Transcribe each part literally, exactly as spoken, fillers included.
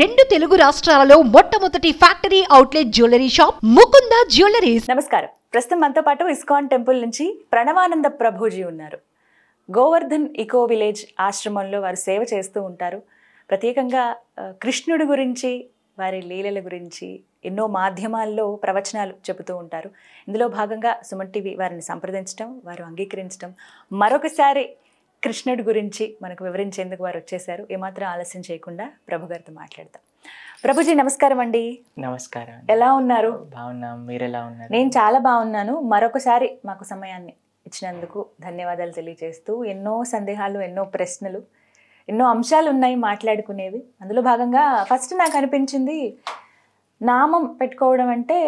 రెండు తెలుగు రాష్ట్రాలలో మొట్టమొదటి factory outlet jewellery shop Mukunda jewelleries. నమస్కారం. ప్రస్తుతం మనతో పాటు ఇస్కాన్ టెంపుల్ నుంచి ప్రణవానంద ప్రభుజీ ఉన్నారు. గోవర్ధన్ ఈకో విలేజ్ ఆశ్రమంలో వారు సేవ చేస్తూ ఉంటారు. ప్రత్యేకంగా కృష్ణుడి గురించి, వారి లీలల గురించి ఎన్నో మాధ్యమాల్లో ప్రవచనాలు చెబుతూ ఉంటారు. ఇందులో భాగంగా సుమన్ టీవీ వారిని సంప్రదించడం, వారు అంగీకరించడం, మరొకసారి కృష్ణుడి గురించి మనకు వివరించేందుకు వారు వచ్చేసారు. ఏమాత్రం ఆలస్యం చేయకుండా ప్రభు గారితో మాట్లాడతాం. ప్రభుజీ నమస్కారం అండి. నమస్కారం. ఎలా ఉన్నారు? బాగున్నాం. మీరు ఎలా ఉన్నారు? నేను చాలా బాగున్నాను. మరొకసారి మాకు సమయాన్ని ఇచ్చినందుకు ధన్యవాదాలు తెలియజేస్తూ, ఎన్నో సందేహాలు, ఎన్నో ప్రశ్నలు, ఎన్నో అంశాలు ఉన్నాయి మాట్లాడుకునేవి. అందులో భాగంగా ఫస్ట్ నాకు అనిపించింది, నామం పెట్టుకోవడం అంటే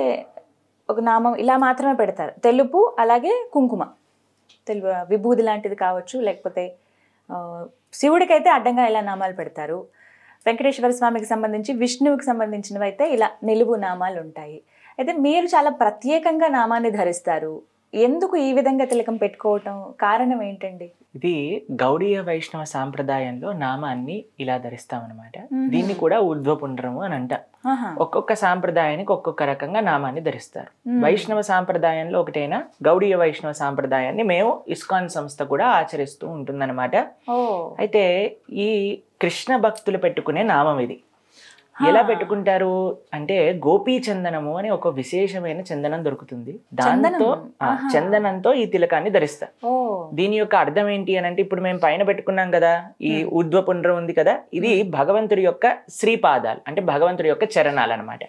ఒక నామం ఇలా మాత్రమే పెడతారు, తెలుపు అలాగే కుంకుమ, తెలుగు విభూది లాంటిది కావచ్చు, లేకపోతే శివుడికైతే అడ్డంగా ఇలా నామాలు పెడతారు. వెంకటేశ్వర స్వామికి సంబంధించి విష్ణువుకి సంబంధించినవి అయితే ఇలా నిలువు నామాలు ఉంటాయి. అయితే మీరు చాలా ప్రత్యేకంగా నామాన్ని ధరిస్తారు. ఎందుకు ఈ విధంగా తిలకం పెట్టుకోవటం, కారణం ఏంటండి? ఇది గౌడియ వైష్ణవ సాంప్రదాయంలో నామాన్ని ఇలా ధరిస్తాం అనమాట. దీన్ని కూడా ఉద్వపుండ్రము అని అంట. ఒక్కొక్క సాంప్రదాయానికి ఒక్కొక్క రకంగా నామాన్ని ధరిస్తారు. వైష్ణవ సాంప్రదాయంలో ఒకటైన గౌడియ వైష్ణవ సాంప్రదాయాన్ని మేము ఇస్కాన్ సంస్థ కూడా ఆచరిస్తూ ఉంటుందన్నమాట. అయితే ఈ కృష్ణ భక్తులు పెట్టుకునే నామం ఇది. ఎలా పెట్టుకుంటారు అంటే, గోపీ చందనము అని ఒక విశేషమైన చందనం దొరుకుతుంది. దాంతో చందనంతో ఈ తిలకాన్ని ధరిస్తారు. దీని యొక్క అర్థం ఏంటి అని అంటే, ఇప్పుడు మేము పైన పెట్టుకున్నాం కదా, ఈ ఊర్ధ్వపుండ్రం ఉంది కదా, ఇది భగవంతుడి యొక్క శ్రీపాదాలు, అంటే భగవంతుడి యొక్క చరణాలు అనమాట.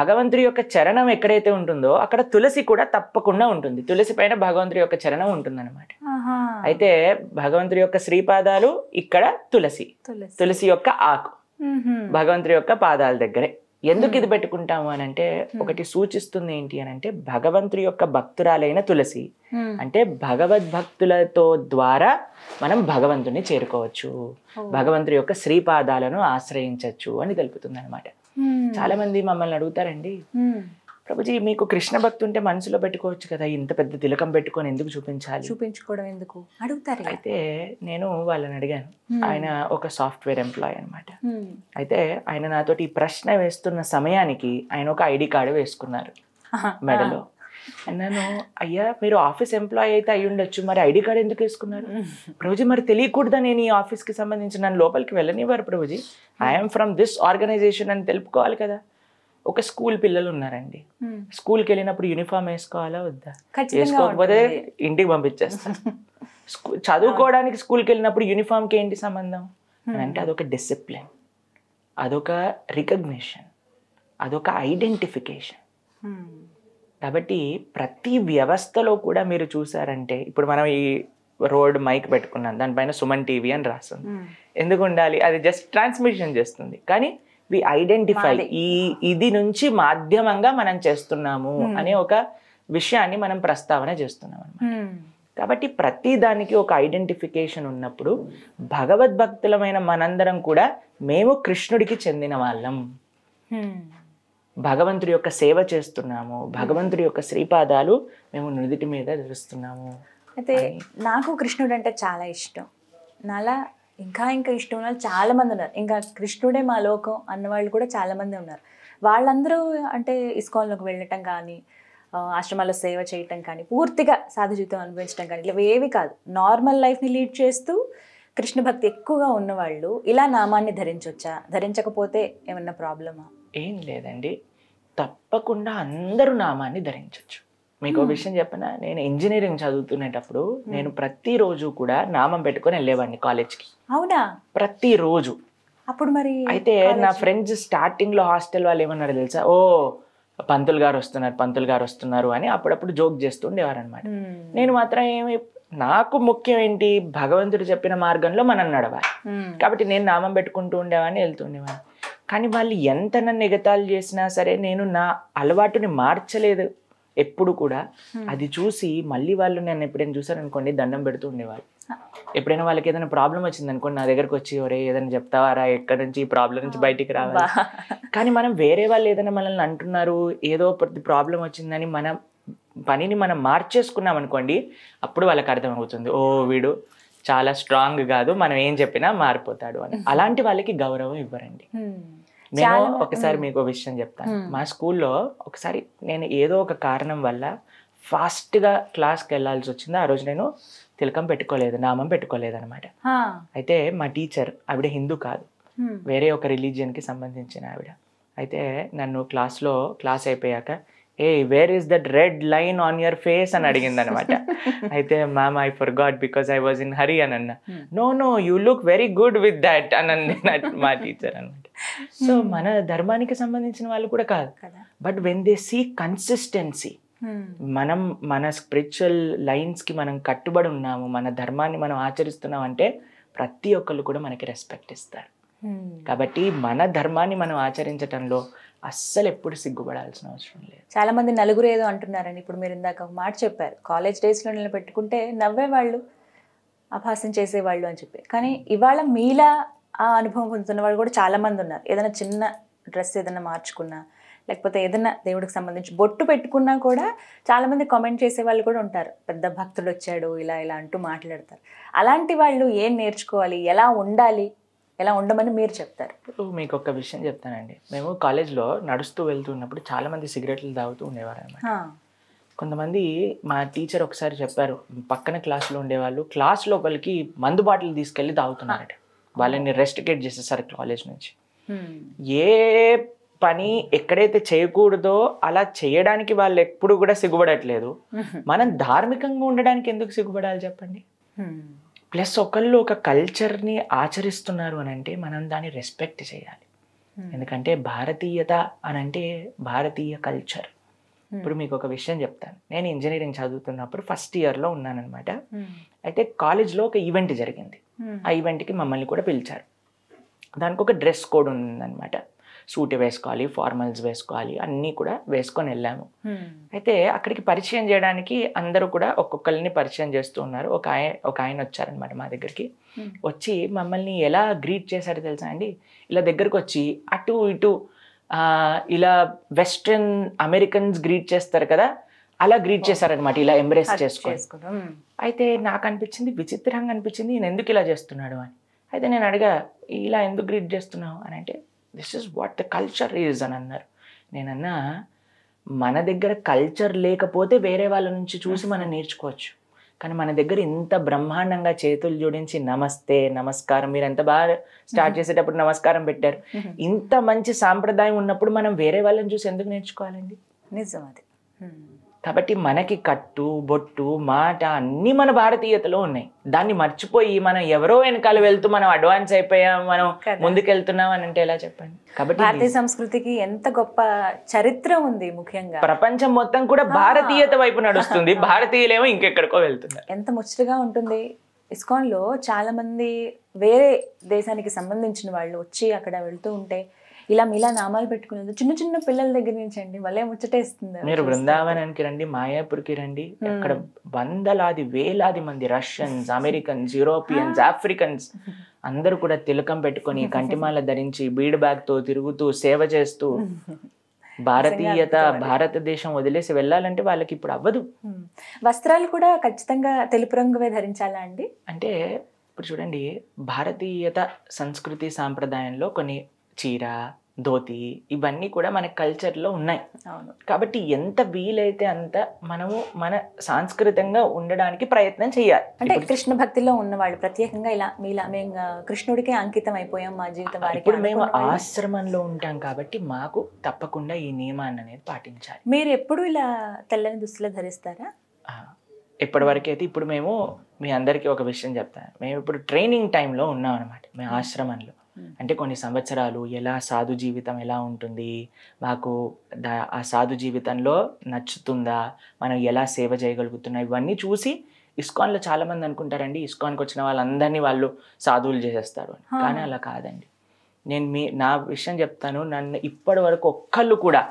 భగవంతుడి యొక్క చరణం ఎక్కడైతే ఉంటుందో అక్కడ తులసి కూడా తప్పకుండా ఉంటుంది. తులసి పైన భగవంతుడి యొక్క చరణం ఉంటుంది అనమాట. అయితే భగవంతుడి యొక్క శ్రీపాదాలు ఇక్కడ, తులసి తులసి యొక్క ఆకు భగవంతుడి యొక్క పాదాల దగ్గరే. ఎందుకు ఇది పెట్టుకుంటాము అని అంటే, ఒకటి సూచిస్తుంది ఏంటి అని అంటే, భగవంతుడి యొక్క భక్తురాలైన తులసి అంటే భగవద్భక్తులతో ద్వారా మనం భగవంతుడిని చేరుకోవచ్చు, భగవంతుడి యొక్క శ్రీపాదాలను ఆశ్రయించవచ్చు అని తెలుపుతుంది అనమాట. చాలా మంది మమ్మల్ని అడుగుతారండి, ప్రభుజీ మీకు కృష్ణ భక్తి ఉంటే మనసులో పెట్టుకోవచ్చు కదా, ఇంత పెద్ద తిలకం పెట్టుకొని ఎందుకు చూపించాలి, చూపించుకోవడం ఎందుకు అడుగుతారు. అయితే నేను వాళ్ళని అడిగాను. ఆయన ఒక సాఫ్ట్వేర్ ఎంప్లాయ్ అనమాట. అయితే ఆయన నాతోటి ఈ ప్రశ్న వేస్తున్న సమయానికి ఆయన ఒక ఐడి కార్డు వేసుకున్నారు మెడలో. అన్నాను, అయ్యా మీరు ఆఫీస్ ఎంప్లాయీ అయితే అయ్యి ఉండొచ్చు, మరి ఐడి కార్డు ఎందుకు వేసుకున్నారు ప్రభుజీ? మరి తెలియకూడదా నేను ఈ ఆఫీస్కి సంబంధించి, నన్ను లోపలికి వెళ్ళనివ్వరు Prabhuji, I'm from this organisation అని తెలుపుకోవాలి కదా. ఒక స్కూల్ పిల్లలు ఉన్నారండి, స్కూల్కి వెళ్ళినప్పుడు యూనిఫామ్ వేసుకోవాలా వద్దా? వేసుకోకపోతే ఇంటికి పంపించేస్తా. చదువుకోవడానికి స్కూల్కి వెళ్ళినప్పుడు యూనిఫామ్కి ఏంటి సంబంధం అంటే, అదొక డిసిప్లిన్, అదొక రికగ్నిషన్, అదొక ఐడెంటిఫికేషన్. కాబట్టి ప్రతి వ్యవస్థలో కూడా మీరు చూసారంటే, ఇప్పుడు మనం ఈ రోడ్ మైక్ పెట్టుకున్నాం, దానిపైన సుమన్ టీవీ అని రాస్తుంది. ఎందుకు ఉండాలి? అది జస్ట్ ట్రాన్స్మిషన్ చేస్తుంది. కానీ వి ఐడెంటిఫై, ఈ ఇది నుంచి మాధ్యమంగా మనం చేస్తున్నాము అనే ఒక విషయాన్ని మనం ప్రస్తావన చేస్తున్నాం అనమాట. కాబట్టి ప్రతి దానికి ఒక ఐడెంటిఫికేషన్ ఉన్నప్పుడు భగవద్భక్తులమైన మనందరం కూడా మేము కృష్ణుడికి చెందిన వాళ్ళం, భగవంతుడి యొక్క సేవ చేస్తున్నాము, భగవంతుడి యొక్క శ్రీపాదాలు మేము నుదుటి మీద ధరిస్తున్నాము. అయితే నాకు కృష్ణుడు అంటే చాలా ఇష్టం. నాలా ఇంకా ఇంకా ఇష్టం ఉన్న వాళ్ళు చాలామంది ఉన్నారు. ఇంకా కృష్ణుడే మా లోకం అన్నవాళ్ళు కూడా చాలామంది ఉన్నారు. వాళ్ళందరూ అంటే ఇస్కాన్లోకి వెళ్ళటం కానీ, ఆశ్రమాల్లో సేవ చేయటం కానీ, పూర్తిగా సాధు జీవితం అనుభవించడం కానీ ఇలా ఏవి కాదు, నార్మల్ లైఫ్ని లీడ్ చేస్తూ కృష్ణ భక్తి ఎక్కువగా ఉన్నవాళ్ళు ఇలా నామాన్ని ధరించవచ్చా? ధరించకపోతే ఏమన్నా ప్రాబ్లమా? ఏం లేదండి, తప్పకుండా అందరూ నామాన్ని ధరించవచ్చు. మీకు విషయం చెప్పనా, నేను ఇంజనీరింగ్ చదువుతునేటప్పుడు నేను ప్రతిరోజు కూడా నామం పెట్టుకుని వెళ్ళేవాడిని కాలేజ్కి. అవునా? ప్రతిరోజు. అప్పుడు మరి అయితే నా ఫ్రెండ్స్ స్టార్టింగ్ లో హాస్టల్ వాళ్ళు ఏమన్నారు తెలుసా, ఓ పంతులు గారు వస్తున్నారు, పంతులు గారు వస్తున్నారు అని అప్పుడప్పుడు జోక్ చేస్తూ ఉండేవారు అనమాట. నేను మాత్రం ఏమి, నాకు ముఖ్యం ఏంటి, భగవంతుడు చెప్పిన మార్గంలో మనం నడవాలి. కాబట్టి నేను నామం పెట్టుకుంటూ ఉండేవాడిని, వెళ్తుండేవాడిని. కానీ వాళ్ళు ఎంత నన్ను ఎగతాళి చేసినా సరే నేను నా అలవాటుని మార్చలేదు ఎప్పుడు కూడా. అది చూసి మళ్ళీ వాళ్ళు నేను ఎప్పుడైనా చూసాను అనుకోండి దండం పెడుతూ ఉండేవాళ్ళు. ఎప్పుడైనా వాళ్ళకి ఏదైనా ప్రాబ్లం వచ్చింది అనుకోండి నా దగ్గరకు వచ్చి, ఒరే ఏదైనా చెప్తావారా, ఎక్కడ నుంచి ఈ ప్రాబ్లం నుంచి బయటికి రావాలి. కానీ మనం వేరే వాళ్ళు ఏదైనా మనల్ని అంటున్నారు, ఏదో ప్రతి ప్రాబ్లం వచ్చిందని మన పనిని మనం మార్చేసుకున్నాం అనుకోండి, అప్పుడు వాళ్ళకి అర్థమవుతుంది, ఓ వీడు చాలా స్ట్రాంగ్ కాదు, మనం ఏం చెప్పినా మారిపోతాడు అని, అలాంటి వాళ్ళకి గౌరవం ఇవ్వరండి. నేను ఒకసారి మీకు విషయం చెప్తాను. మా స్కూల్లో ఒకసారి నేను ఏదో ఒక కారణం వల్ల ఫాస్ట్గా క్లాస్కి వెళ్ళాల్సి వచ్చింది. ఆ రోజు నేను తిలకం పెట్టుకోలేదు, నామం పెట్టుకోలేదు అనమాట. అయితే మా టీచర్, ఆవిడ హిందూ కాదు, వేరే ఒక రిలీజియన్కి సంబంధించిన ఆవిడ, అయితే నన్ను క్లాస్లో క్లాస్ అయిపోయాక ఏ where is that red line on your face అని అడిగింది అనమాట. అయితే ma'am I forgot because I was in hurry అని అన్న. No no you look very good with that అని అన్న మా టీచర్ అనమాట. సో మన ధర్మానికి సంబంధించిన వాళ్ళు కూడా కాదు, but when they see consistency, మనం మన స్పిరిచువల్ లైన్స్కి మనం కట్టుబడి ఉన్నాము, మన ధర్మాన్ని మనం ఆచరిస్తున్నాం అంటే ప్రతి ఒక్కళ్ళు కూడా మనకి రెస్పెక్ట్ ఇస్తారు. కాబట్టి మన ధర్మాన్ని మనం ఆచరించటంలో అస్సలు ఎప్పుడు సిగ్గుపడాల్సిన అవసరం లేదు. చాలా మంది నలుగురు ఏదో అంటున్నారని ఇప్పుడు మీరు ఇందాక ఒక మాట చెప్పారు, కాలేజ్ డేస్లో నిలబెట్టుకుంటే నవ్వేవాళ్ళు, అభాసం చేసేవాళ్ళు అని చెప్పి. కానీ ఇవాళ మీలా ఆ అనుభవం పొందుతున్న వాళ్ళు కూడా చాలా మంది ఉన్నారు. ఏదైనా చిన్న డ్రెస్ ఏదైనా మార్చుకున్నా, లేకపోతే ఏదైనా దేవుడికి సంబంధించి బొట్టు పెట్టుకున్నా కూడా చాలామంది కామెంట్ చేసే వాళ్ళు కూడా ఉంటారు, పెద్ద భక్తుడు వచ్చాడు ఇలా ఇలా అంటూ మాట్లాడతారు. అలాంటి వాళ్ళు ఏం నేర్చుకోవాలి, ఎలా ఉండాలి, ఎలా ఉండమని మీరు చెప్తారు? మీకు ఒక విషయం చెప్తానండి. మేము కాలేజ్లో నడుస్తూ వెళ్తూ ఉన్నప్పుడు చాలామంది సిగరెట్లు తాగుతూ ఉండేవారు అనమాట. కొంతమంది మా టీచర్ ఒకసారి చెప్పారు, పక్కన క్లాస్లో ఉండేవాళ్ళు క్లాస్ లోపలికి మందు బాటిల్ తీసుకెళ్ళి తాగుతున్నారట, వాళ్ళని రెస్ట్రికేట్ చేసేసారు కాలేజ్ నుంచి. ఏ పని ఎక్కడైతే చేయకూడదో అలా చేయడానికి వాళ్ళు ఎప్పుడు కూడా సిగ్గుపడట్లేదు. మనం ధార్మికంగా ఉండడానికి ఎందుకు సిగ్గుపడాలి చెప్పండి? ప్లస్ ఒకళ్ళు ఒక కల్చర్ని ఆచరిస్తున్నారు అని అంటే మనం దాన్ని రెస్పెక్ట్ చేయాలి. ఎందుకంటే భారతీయత అనంటే భారతీయ కల్చర్. ఇప్పుడు మీకు ఒక విషయం చెప్తాను. నేను ఇంజనీరింగ్ చదువుతున్నప్పుడు ఫస్ట్ ఇయర్లో ఉన్నానన్నమాట. అయితే కాలేజ్లో ఒక ఈవెంట్ జరిగింది. ఆ ఈవెంట్కి మమ్మల్ని కూడా పిలిచారు. దానికి ఒక డ్రెస్ కోడ్ ఉందన్నమాట. సూట్ వేసుకోవాలి, ఫార్మల్స్ వేసుకోవాలి, అన్నీ కూడా వేసుకొని వెళ్ళాము. అయితే అక్కడికి పరిచయం చేయడానికి అందరూ కూడా ఒక్కొక్కరిని పరిచయం చేస్తూ ఉన్నారు. ఒక ఆయన ఒక ఆయన వచ్చారనమాట మా దగ్గరికి. వచ్చి మమ్మల్ని ఎలా గ్రీట్ చేశారో తెలుసా అండి? ఇలా దగ్గరకు వచ్చి అటు ఇటు ఇలా వెస్ట్రన్ అమెరికన్స్ గ్రీట్ చేస్తారు కదా, అలా గ్రీట్ చేశారనమాట, ఇలా ఎంబ్రేస్ చేసుకో. అయితే నాకు అనిపించింది, విచిత్రంగా అనిపించింది, నేను ఎందుకు ఇలా చేస్తున్నాడు అని. అయితే నేను అడిగా, ఇలా ఎందుకు గ్రీట్ చేస్తున్నావు అని అంటే, this is what the culture is అని అన్నారు. నేనన్నా, మన దగ్గర కల్చర్ లేకపోతే వేరే వాళ్ళ నుంచి చూసి మనం నేర్చుకోవచ్చు, కానీ మన దగ్గర ఇంత బ్రహ్మాండంగా చేతులు జోడించి నమస్తే నమస్కారం, మీరు ఎంత బాగా స్టార్ట్ చేసేటప్పుడు నమస్కారం పెట్టారు, ఇంత మంచి సాంప్రదాయం ఉన్నప్పుడు మనం వేరే వాళ్ళని చూసి ఎందుకు నేర్చుకోవాలండి? నిజం అది. కాబట్టి మనకి కట్టు, బొట్టు, మాట అన్నీ మన భారతీయతలో ఉన్నాయి. దాన్ని మర్చిపోయి మనం ఎవరో వెనకాల వెళ్తూ మనం అడ్వాన్స్ అయిపోయాం, మనం ముందుకెళ్తున్నాం అని అంటే ఎలా చెప్పండి? కాబట్టి భారతీయ సంస్కృతికి ఎంత గొప్ప చరిత్ర ఉంది. ముఖ్యంగా ప్రపంచం మొత్తం కూడా భారతీయత వైపు నడుస్తుంది, భారతీయులేమో ఇంకెక్కడికో వెళ్తున్నారు. ఎంత ముచ్చటగా ఉంటుంది. ఇస్కాన్లో చాలా మంది వేరే దేశానికి సంబంధించిన వాళ్ళు వచ్చి అక్కడ వెళ్తూ ఉంటే ఇలా మీలా నామాలు పెట్టుకునేది చిన్న చిన్న పిల్లల దగ్గర నుంచి అండి, వాళ్ళే ముచ్చటేస్తుంది. మీరు బృందావనానికి రండి, మాయాపూర్కి రండి, అక్కడ వందలాది వేలాది మంది రష్యన్స్, అమెరికన్స్, యూరోపియన్స్, ఆఫ్రికన్స్ అందరూ కూడా తిలకం పెట్టుకొని కంటిమాల ధరించి బీడ్ బ్యాగ్ తో తిరుగుతూ సేవ చేస్తూ. భారతీయత, భారతదేశం వదిలేసి వెళ్ళాలంటే వాళ్ళకి ఇప్పుడు అవ్వదు. వస్త్రాలు కూడా ఖచ్చితంగా తెలుపు రంగువే ధరించాలా అండి? అంటే ఇప్పుడు చూడండి, భారతీయత సంస్కృతి సాంప్రదాయంలో కొన్ని చీర, ధోతి ఇవన్నీ కూడా మన కల్చర్లో ఉన్నాయి. అవును. కాబట్టి ఎంత వీలైతే అంత మనము మన సాంస్కృతంగా ఉండడానికి ప్రయత్నం చేయాలి. అంటే కృష్ణ భక్తిలో ఉన్న వాళ్ళు ప్రత్యేకంగా ఇలా మీలా మేము కృష్ణుడికే అంకితం అయిపోయాం మా జీవితం. ఇప్పుడు మేము ఆశ్రమంలో ఉంటాం కాబట్టి మాకు తప్పకుండా ఈ నియమాన్ని అనేది పాటించాలి. మీరు ఎప్పుడు ఇలా తెల్లని దుస్తులు ధరిస్తారా? ఇప్పటివరకు అయితే, ఇప్పుడు మేము మీ అందరికీ ఒక విషయం చెప్తాను. మేము ఇప్పుడు ట్రైనింగ్ టైంలో ఉన్నాం అనమాట, మేము ఆశ్రమంలో. అంటే కొన్ని సంవత్సరాలు ఎలా సాధు జీవితం ఎలా ఉంటుంది, మాకు ఆ సాధు జీవితంలో నచ్చుతుందా, మనం ఎలా సేవ చేయగలుగుతున్నా, ఇవన్నీ చూసి ఇస్కాన్లో చాలామంది అనుకుంటారండి, ఇస్కాన్కి వచ్చిన వాళ్ళందరినీ వాళ్ళు సాధువులు చేసేస్తారు అని. కానీ అలా కాదండి. నేను మీ నా విషయం చెప్తాను. నన్ను ఇప్పటి వరకు ఒక్కళ్ళు కూడా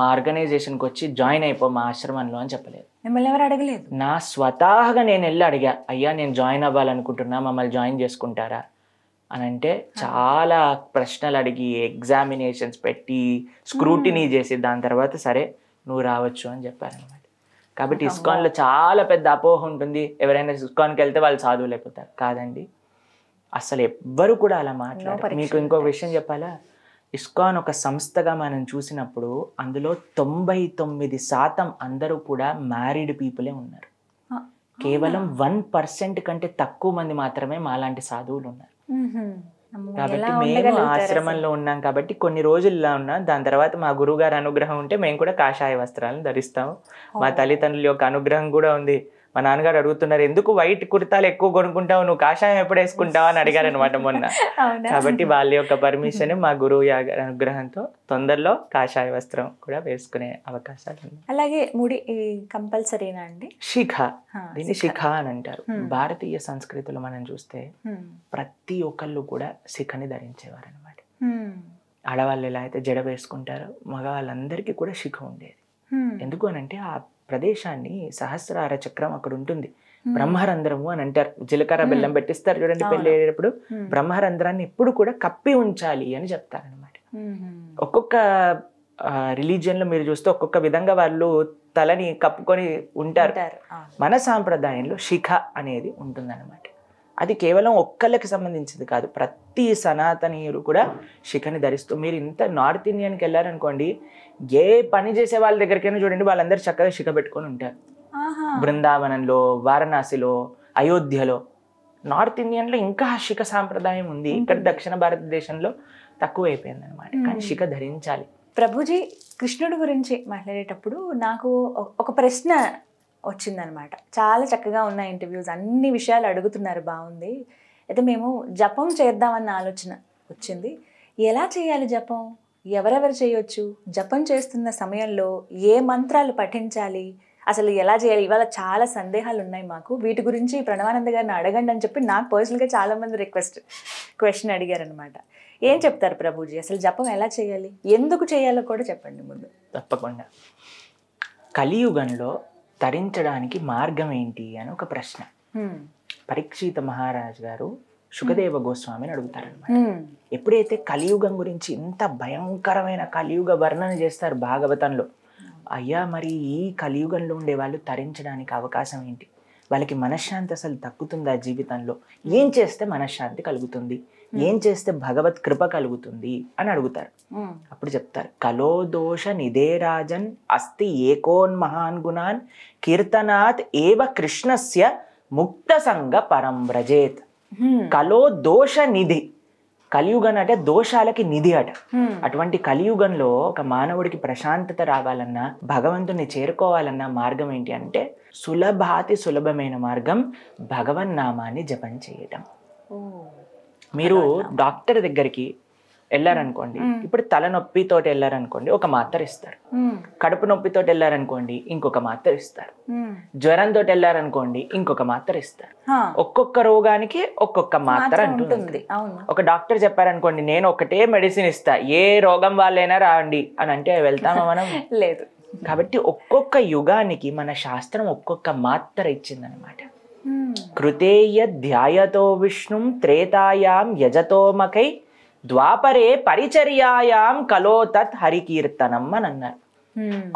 మా ఆర్గనైజేషన్కి వచ్చి జాయిన్ అయిపో మా ఆశ్రమంలో అని చెప్పలేదు. మిమ్మల్ని ఎవరు అడగలేదు? నా స్వతహాగా నేను వెళ్ళి అడిగా, అయ్యా నేను జాయిన్ అవ్వాలనుకుంటున్నా, మమ్మల్ని జాయిన్ చేసుకుంటారా అని. అంటే చాలా ప్రశ్నలు అడిగి ఎగ్జామినేషన్స్ పెట్టి స్క్రూటినీ చేసి దాని తర్వాత సరే నువ్వు రావచ్చు అని చెప్పారనమాట. కాబట్టి ఇస్కాన్లో చాలా పెద్ద అపోహ ఉంటుంది, ఎవరైనా ఇస్కాన్కి వెళ్తే వాళ్ళు సాధువులైపోతారు. కాదండి, అసలు ఎవ్వరు కూడా అలా మాట్లాడరు. మీకు ఇంకో విషయం చెప్పాలా, ఇస్కాన్ ఒక సంస్థగా మనం చూసినప్పుడు అందులో తొంభై తొమ్మిది శాతం అందరూ కూడా మ్యారీడ్ పీపులే ఉన్నారు. కేవలం వన్ పర్సెంట్ కంటే తక్కువ మంది మాత్రమే మాలాంటి సాధువులు ఉన్నారు. కాబట్టి మేము ఆశ్రమంలో ఉన్నాం కాబట్టి కొన్ని రోజుల్లా ఉన్నాం. దాని తర్వాత మా గురువు గారి అనుగ్రహం ఉంటే మేము కూడా కాషాయ వస్త్రాలను ధరిస్తాము. మా తల్లిదండ్రుల యొక్క అనుగ్రహం కూడా ఉంది. మా నాన్నగారు అడుగుతున్నారు, ఎందుకు వైట్ కుర్తాలు ఎక్కువ కొనుక్కుంటావు, నువ్వు కాషాయం ఎప్పుడు వేసుకుంటావు అని అడిగారు అనమాట మొన్న. కాబట్టి వాళ్ళ యొక్క పర్మిషన్, మా గురువు గారి అనుగ్రహంతో తొందరలో కాషాయ వస్త్రం కూడా వేసుకునే అవకాశాలు ఉన్నాయి. అలాగే ముడి కంపల్సరీనా అండి? శిఖ, దీన్ని శిఖ అని అంటారు. భారతీయ సంస్కృతిలో మనం చూస్తే ప్రతి ఒక్కళ్ళు కూడా శిఖని ధరించేవారు అనమాట. ఆడవాళ్ళు ఎలా అయితే జడ వేసుకుంటారో మగవాళ్ళందరికీ కూడా శిఖ ఉండేది. ఎందుకు అని అంటే ఆ ప్రదేశాన్ని సహస్రార చక్రం అక్కడ ఉంటుంది, బ్రహ్మరంధ్రము అని అంటారు. జీలకర్ర బెల్లం పెట్టిస్తారు చూడండి పెళ్ళేటప్పుడు, బ్రహ్మరంధ్రాన్ని ఎప్పుడు కూడా కప్పి ఉంచాలి అని చెప్తారు అనమాట. ఒక్కొక్క రిలీజియన్ లో మీరు చూస్తే ఒక్కొక్క విధంగా వాళ్ళు తలని కప్పుకొని ఉంటారు. మన సాంప్రదాయంలో శిఖ అనేది ఉంటుందన్నమాట. అది కేవలం ఒక్కళ్ళకి సంబంధించింది కాదు, ప్రతి సనాతనీయులు కూడా శిఖని ధరిస్తూ. మీరు ఇంత నార్త్ ఇండియన్కి వెళ్ళారనుకోండి, ఏ పని చేసే వాళ్ళ దగ్గరికైనా చూడండి వాళ్ళందరూ చక్కగా శిఖ పెట్టుకొని ఉంటారు. బృందావనంలో, వారణాసిలో, అయోధ్యలో, నార్త్ ఇండియన్లో ఇంకా శిఖ సాంప్రదాయం ఉంది. ఇక్కడ దక్షిణ భారతదేశంలో తక్కువ అయిపోయింది అనమాట. కానీ శిఖ ధరించాలి. ప్రభుజీ, కృష్ణుడి గురించి మాట్లాడేటప్పుడు నాకు ఒక ప్రశ్న వచ్చిందనమాట. చాలా చక్కగా ఉన్నాయి ఇంటర్వ్యూస్, అన్ని విషయాలు అడుగుతున్నారు, బాగుంది. అయితే మేము జపం చేద్దామన్న ఆలోచన వచ్చింది. ఎలా చేయాలి జపం, ఎవరెవరు చేయొచ్చు, జపం చేస్తున్న సమయంలో ఏ మంత్రాలు పఠించాలి, అసలు ఎలా చేయాలి, ఇవాళ చాలా సందేహాలు ఉన్నాయి మాకు. వీటి గురించి ప్రణవానంద గారిని అడగండి అని చెప్పి నాకు పర్సనల్గా చాలామంది రిక్వెస్ట్ క్వశ్చన్ అడిగారనమాట. ఏం చెప్తారు ప్రభుజీ, అసలు జపం ఎలా చేయాలి, ఎందుకు చేయాలో కూడా చెప్పండి ముందు. తప్పకుండా. కలియుగంలో తరించడానికి మార్గం ఏంటి అని ఒక ప్రశ్న పరీక్షిత మహారాజ్ గారు శుకదేవ గోస్వామిని అడుగుతారనమాట. ఎప్పుడైతే కలియుగం గురించి ఇంత భయంకరమైన కలియుగ వర్ణన చేస్తారు భాగవతంలో, అయ్యా మరి ఈ కలియుగంలో ఉండే వాళ్ళు తరించడానికి అవకాశం ఏంటి, వాళ్ళకి మనశ్శాంతి అసలు తగ్గుతుంది ఆ జీవితంలో, ఏం చేస్తే మనశ్శాంతి కలుగుతుంది, ఏం చేస్తే భగవత్ కృప కలుగుతుంది అని అడుగుతారు. అప్పుడు చెప్తారు, కలో దోష నిదే రాజన్ అస్తి ఏకోన్ మహాన్ గుణాన్ కీర్తనాత్ ఏవ కృష్ణస్య ముక్త సంగ పరం వ్రజేత్. కలో దోష నిధి, కలియుగం అంటే దోషాలకి నిధి అట. అటువంటి కలియుగంలో ఒక మానవుడికి ప్రశాంతత రావాలన్నా, భగవంతుని చేరుకోవాలన్నా మార్గం ఏంటి అంటే సులభాతి సులభమైన మార్గం భగవన్నామాన్ని జపం చేయటం. మీరు డాక్టర్ దగ్గరికి వెళ్ళారనుకోండి, ఇప్పుడు తలనొప్పితో వెళ్ళారనుకోండి ఒక మాత్ర ఇస్తారు, కడుపు నొప్పితో వెళ్ళారనుకోండి ఇంకొక మాత్ర ఇస్తారు, జ్వరంతో వెళ్ళారనుకోండి ఇంకొక మాత్ర ఇస్తారు. ఒక్కొక్క రోగానికి ఒక్కొక్క మాత్ర అంటుంది. ఒక డాక్టర్ చెప్పారనుకోండి నేను ఒకటే మెడిసిన్ ఇస్తా, ఏ రోగం వాళ్ళైనా రాండి అని అంటే వెళ్తామా మనం? లేదు. కాబట్టి ఒక్కొక్క యుగానికి మన శాస్త్రం ఒక్కొక్క మాత్ర ఇచ్చిందనమాట. కృతేయ ధ్యాయతో విష్ణుం త్రేతాయాం యజతోమకై ద్వాపరే పరిచర్యాయాం కలో తత్ హరికీర్తనం అని అన్నారు.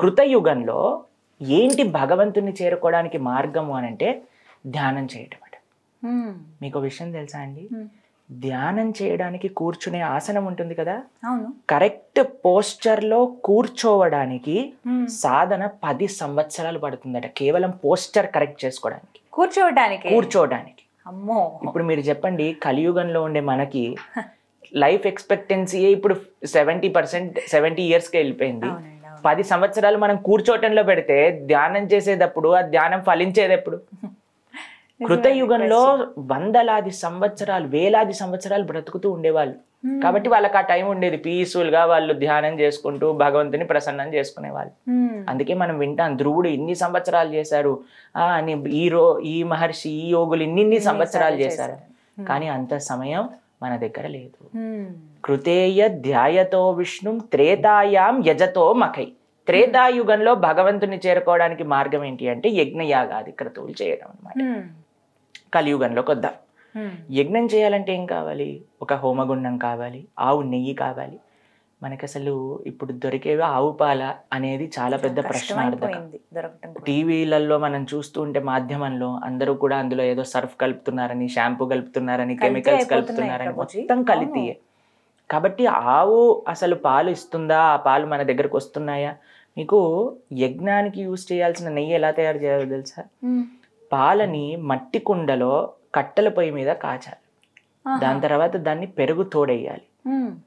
కృతయుగంలో ఏంటి భగవంతుని చేరుకోవడానికి మార్గము అని అంటే ధ్యానం చేయటం అట. మీకు విషయం తెలుసా అండి, ధ్యానం చేయడానికి కూర్చునే ఆసనం ఉంటుంది కదా, కరెక్ట్ పోస్చర్ లో కూర్చోవడానికి సాధన పది సంవత్సరాలు పడుతుందట, కేవలం పోస్చర్ కరెక్ట్ చేసుకోవడానికి, కూర్చోవడానికి కూర్చోవడానికి అమ్మో. ఇప్పుడు మీరు చెప్పండి, కలియుగంలో ఉండే మనకి లైఫ్ ఎక్స్పెక్టెన్సీ ఇప్పుడు సెవెంటీ పర్సెంట్ సెవెంటీ ఇయర్స్కి వెళ్ళిపోయింది. పది సంవత్సరాలు మనం కూర్చోవటంలో పెడితే ధ్యానం చేసేటప్పుడు ఆ ధ్యానం ఫలించేది ఎప్పుడు? కృతయుగంలో వందలాది సంవత్సరాలు వేలాది సంవత్సరాలు బ్రతుకుతూ ఉండేవాళ్ళు. కాబట్టి వాళ్ళకి ఆ టైం ఉండేది, పీస్ఫుల్ గా వాళ్ళు ధ్యానం చేసుకుంటూ భగవంతుని ప్రసన్నం చేసుకునేవాళ్ళు. అందుకే మనం వింటాం ధ్రువుడు ఇన్ని సంవత్సరాలు చేశారు అని, ఈ రో ఈ మహర్షి ఈ యోగులు ఇన్నిన్ని సంవత్సరాలు చేశారు. కానీ అంత సమయం మన దగ్గర లేదు. కృతేయ ధ్యాయతో విష్ణుం త్రేతాయాం యజతో మఖై. త్రేతాయుగంలో భగవంతుని చేరుకోవడానికి మార్గం ఏంటి అంటే యజ్ఞయాగాది క్రతువులు చేయడం అనమాట. కలియుగంలోకి వద్దాం. యజ్ఞం చేయాలంటే ఏం కావాలి? ఒక హోమగుండం కావాలి, ఆవు నెయ్యి కావాలి, మనకి అసలు ఇప్పుడు దొరికేవి ఆవు పాల అనేది చాలా పెద్ద ప్రశ్నార్థకం. టీవీలలో మనం చూస్తూ ఉంటే మాధ్యమంలో అందరూ కూడా అందులో ఏదో సర్ఫ్ కలుపుతున్నారని, షాంపూ కలుపుతున్నారని, కెమికల్స్ కలుపుతున్నారని, మొత్తం కలితీయే. కాబట్టి ఆవు అసలు పాలు ఇస్తుందా? ఆ పాలు మన దగ్గరకు వస్తున్నాయా? మీకు యజ్ఞానికి యూజ్ చేయాల్సిన నెయ్యి ఎలా తయారు చేయాలో తెలుసా? పాలని మట్టి కుండలో కట్టెల పొయ్యి మీద కాచాలి, దాని తర్వాత దాన్ని పెరుగు తోడేయాలి,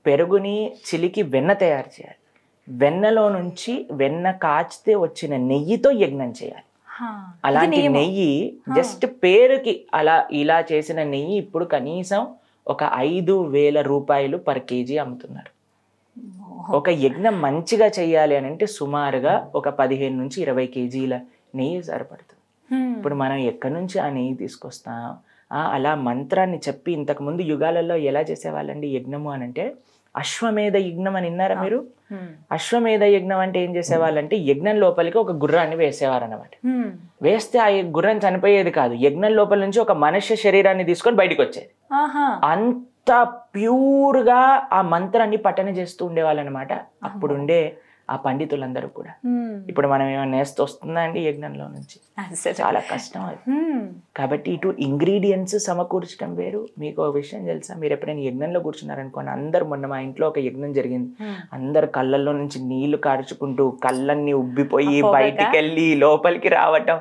పెరుగుని చిలికి వెన్న తయారు చేయాలి, వెన్నలో నుంచి వెన్న కాచితే వచ్చిన నెయ్యితో యజ్ఞం చేయాలి. అలాంటి నెయ్యి జస్ట్ పేరుకి అలా ఇలా చేసిన నెయ్యి ఇప్పుడు కనీసం ఒక ఐదు వేల రూపాయలు పర్ కేజీ అమ్ముతున్నారు. ఒక యజ్ఞం మంచిగా చేయాలి అని అంటే సుమారుగా ఒక పదిహేను నుంచి ఇరవై కేజీల నెయ్యి సరిపడుతుంది. ఇప్పుడు మనం ఎక్కడి నుంచి ఆ నెయ్యి తీసుకొస్తాం? అలా మంత్రాన్ని చెప్పి, ఇంతకుముందు యుగాలలో ఎలా చేసేవాళ్ళండి యజ్ఞము అని అంటే, అశ్వమేధ యజ్ఞం అని విన్నారా మీరు? అశ్వమేధ యజ్ఞం అంటే ఏం చేసేవాళ్ళంటే, యజ్ఞం లోపలికి ఒక గుర్రాన్ని వేసేవారు అనమాట. వేస్తే ఆ గుర్రం చనిపోయేది కాదు, యజ్ఞం లోపల నుంచి ఒక మనిషి శరీరాన్ని తీసుకొని బయటకు వచ్చేది. అంత ప్యూర్ గా ఆ మంత్రాన్ని పఠన చేస్తూ ఉండేవాళ్ళు అనమాట అప్పుడుండే ఆ పండితులందరూ కూడా. ఇప్పుడు మనం ఏమైనా నేస్తూ వస్తుందా అండి యజ్ఞంలో నుంచి? చాలా కష్టం అది. కాబట్టి ఇటు ఇంగ్రీడియంట్స్ సమకూర్చడం వేరు. మీకు ఒక విషయం తెలుసా, మీరు ఎప్పుడైనా యజ్ఞంలో కూర్చున్నారనుకోండి, అందరు, మొన్న మా ఇంట్లో ఒక యజ్ఞం జరిగింది, అందరు కళ్ళల్లో నుంచి నీళ్లు కార్చుకుంటూ కళ్ళన్నీ ఉబ్బిపోయి బయటికి వెళ్ళి లోపలికి రావటం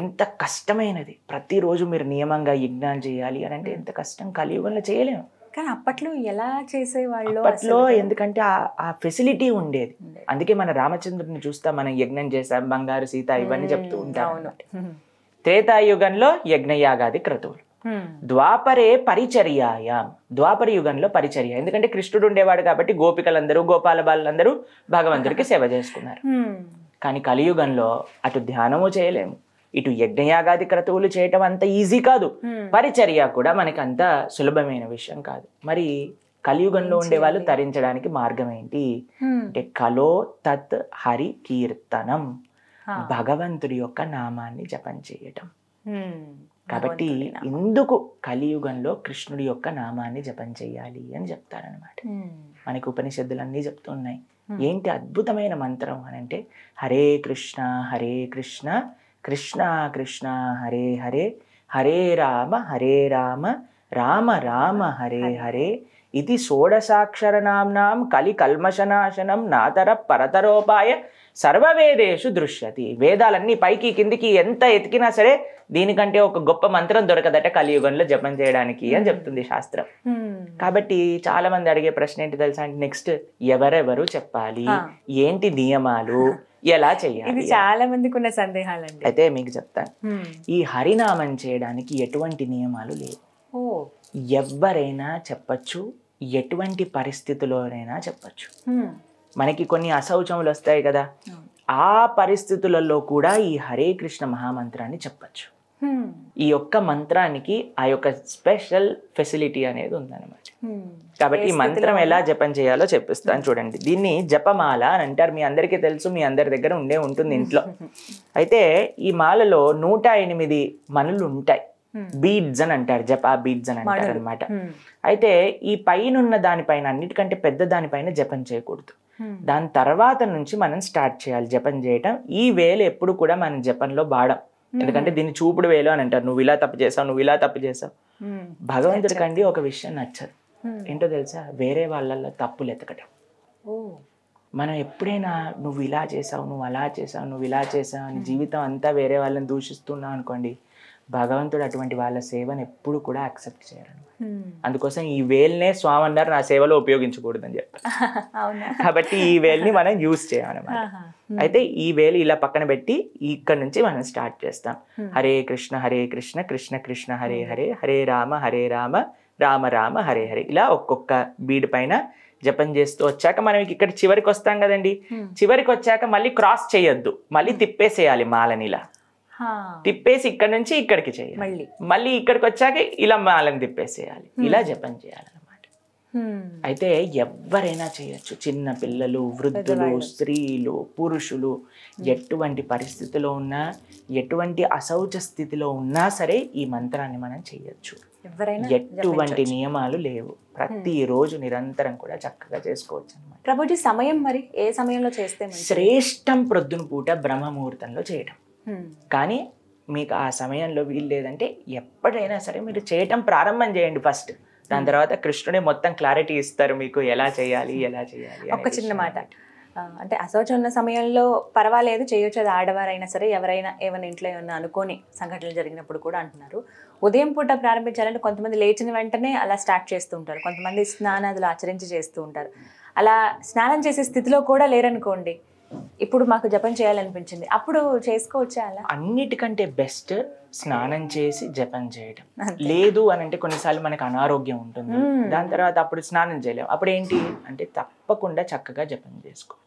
ఎంత కష్టమైనది. ప్రతిరోజు మీరు నియమంగా యజ్ఞం చేయాలి అని అంటే ఎంత కష్టం, కలియుగంలో చేయలేము. కానీ అప్పట్లో ఎలా చేసేవాళ్ళు? అప్పట్లో ఎందుకంటే ఆ ఫెసిలిటీ ఉండేది. అందుకే మన రామచంద్రుడిని చూస్తా మనం యజ్ఞం చేసాం, బంగారు సీత ఇవన్నీ చెప్తూ ఉంటాం. త్రేతాయుగంలో యజ్ఞయాగాది క్రతువులు, ద్వాపరే పరిచర్యాయాం, ద్వాపర యుగంలో పరిచర్య. ఎందుకంటే కృష్ణుడు ఉండేవాడు కాబట్టి గోపికలందరూ, గోపాల బాలందరూ భగవంతుడికి సేవ చేసుకున్నారు. కానీ కలియుగంలో అటు ధ్యానము చేయలేము, ఇటు యజ్ఞయాగాది క్రతువులు చేయటం అంత ఈజీ కాదు, పరిచర్య కూడా మనకి అంత సులభమైన విషయం కాదు. మరి కలియుగంలో ఉండే వాళ్ళు తరించడానికి మార్గం ఏంటి అంటే, కలో తత్ హరి కీర్తనం, భగవంతుడి యొక్క నామాన్ని జపం చేయటం. కాబట్టి ఎందుకు కలియుగంలో కృష్ణుడి యొక్క నామాన్ని జపం చేయాలి అని చెప్తారనమాట. మనకి ఉపనిషత్తులన్నీ చెప్తున్నాయి. ఏంటి అద్భుతమైన మంత్రం అని అంటే, హరే కృష్ణ హరే కృష్ణ కృష్ణ కృష్ణ హరే హరే, హరే రామ హరే రామ రామ రామ హరే హరే, ఇది షోడశాక్షర నామ్నాం కలి కల్మశనాశనం నాతర పరతరోపాయ సర్వవేదేషు దృశ్యతి. వేదాలన్నీ పైకి కిందికి ఎంత ఎతికినా సరే దీనికంటే ఒక గొప్ప మంత్రం దొరకదట కలియుగంలో జపం చేయడానికి అని చెప్తుంది శాస్త్రం. కాబట్టి చాలా మంది అడిగే ప్రశ్న ఏంటి తెలుసా అంటే, నెక్స్ట్ ఎవరెవరు చెప్పాలి, ఏంటి నియమాలు, ఎలా చేయాలి? చాలా మందికి ఉన్న సందేహాలు అయితే మీకు చెప్తాను. ఈ హరినామం చేయడానికి ఎటువంటి నియమాలు లేవు, ఎవరైనా చెప్పచ్చు, ఎటువంటి పరిస్థితుల్లోనైనా చెప్పచ్చు. మనకి కొన్ని అశౌచములు వస్తాయి కదా, ఆ పరిస్థితులలో కూడా ఈ హరే కృష్ణ మహామంత్రాన్ని చెప్పచ్చు. ఈ యొక్క మంత్రానికి ఆ యొక్క స్పెషల్ ఫెసిలిటీ అనేది ఉందన్నమాట. కాబట్టి ఈ మంత్రం ఎలా జపం చేయాలో చెప్పిస్తాను చూడండి. దీన్ని జపమాల అని అంటారు, మీ అందరికీ తెలుసు, మీ అందరి దగ్గర ఉండే ఉంటుంది ఇంట్లో. అయితే ఈ మాలలో నూట ఎనిమిది మణులు ఉంటాయి, బీడ్స్ అని అంటారు, జపా బీడ్స్ అని అంటారు అనమాట. అయితే ఈ పైన ఉన్న దానిపైన, అన్నిటికంటే పెద్ద దానిపైన జపం చేయకూడదు, దాని తర్వాత నుంచి మనం స్టార్ట్ చేయాలి జపం చేయటం. ఈ వేలు ఎప్పుడు కూడా మనం జపంలో వాడం, ఎందుకంటే దీన్ని చూపుడు వేలు అని అంటారు. నువ్వు ఇలా తప్పు చేసావు, నువ్వు ఇలా తప్పు చేసావు. భగవంతుడికండి ఒక విషయం నచ్చదు ఏంటో తెలుసా, వేరే వాళ్ళల్లో తప్పులు ఎతకటం. మనం ఎప్పుడైనా నువ్వు ఇలా చేసావు, నువ్వు అలా చేసావు, నువ్వు ఇలా చేసావు అని జీవితం అంతా వేరే వాళ్ళని దూషిస్తున్నావు అనుకోండి, భగవంతుడు అటువంటి వాళ్ళ సేవను ఎప్పుడు కూడా యాక్సెప్ట్ చేయరు. అందుకోసం ఈ వేల్నే స్వామి అన్నారు, నా సేవలో ఉపయోగించకూడదు అని చెప్పి. కాబట్టి ఈ వేల్ని మనం యూజ్ చేయాలన్నమాట. అయితే ఈ వేలు ఇలా పక్కన పెట్టి ఇక్కడ నుంచి మనం స్టార్ట్ చేస్తాం. హరే కృష్ణ హరే కృష్ణ కృష్ణ కృష్ణ హరే హరే, హరే రామ హరే రామ రామ రామ హరే హరే, ఇలా ఒక్కొక్క బీడ్ పైన జపం చేస్తూ వచ్చాక మనం ఇక్కడ చివరికి వస్తాం కదండి. చివరికి వచ్చాక మళ్ళీ క్రాస్ చేయొద్దు, మళ్ళీ తిప్పేసేయాలి మాలని, ఇలా తిప్పేసి ఇక్కడ నుంచి ఇక్కడికి చేయాలి, మళ్ళీ ఇక్కడికి వచ్చాక ఇలా మాలని తిప్పేసేయాలి, ఇలా జపం చేయాలన్నమాట. అయితే ఎవరైనా చేయొచ్చు, చిన్న పిల్లలు, వృద్ధులు, స్త్రీలు, పురుషులు, ఎటువంటి పరిస్థితిలో ఉన్నా, ఎటువంటి అశౌచ స్థితిలో ఉన్నా సరే ఈ మంత్రాన్ని మనం చేయొచ్చు. ఎటువంటి నియమాలు లేవు. ప్రతిరోజు నిరంతరం కూడా చక్కగా చేసుకోవచ్చు అన్నమాట. ప్రభుజీ సమయం మరి ఏ సమయంలో చేస్తే శ్రేష్టం? ప్రొద్దున పూట బ్రహ్మ ముహూర్తంలో చేయడం. కానీ మీకు ఆ సమయంలో వీలు లేదంటే ఎప్పుడైనా సరే మీరు చేయటం ప్రారంభం చేయండి ఫస్ట్. దాని తర్వాత కృష్ణుడే మొత్తం క్లారిటీ ఇస్తారు మీకు ఎలా చేయాలి ఎలా చేయాలి. ఒక చిన్న మాట అంటే అశౌచం ఉన్న సమయంలో పర్వాలేదు చేయొచ్చు, అది ఆడవారైనా సరే ఎవరైనా ఏమైనా ఇంట్లో ఏమైనా అనుకోని సంఘటనలు జరిగినప్పుడు కూడా అంటున్నారు. ఉదయం పూట ప్రారంభించాలంటే కొంతమంది లేచిన వెంటనే అలా స్టార్ట్ చేస్తూ ఉంటారు, కొంతమంది స్నానాదులు ఆచరించి చేస్తూ ఉంటారు. అలా స్నానం చేసే స్థితిలో కూడా లేరనుకోండి, ఇప్పుడు మాకు జపం చేయాలనిపించింది, అప్పుడు చేసుకోవచ్చు. అలా అన్నిటికంటే బెస్ట్ స్నానం చేసి జపం చేయడం. లేదు అని అంటే కొన్నిసార్లు మనకు అనారోగ్యం ఉంటుంది, దాని తర్వాత అప్పుడు స్నానం చేయలేము. అప్పుడు ఏంటి అంటే తప్పకుండా చక్కగా జపం చేసుకోవచ్చు.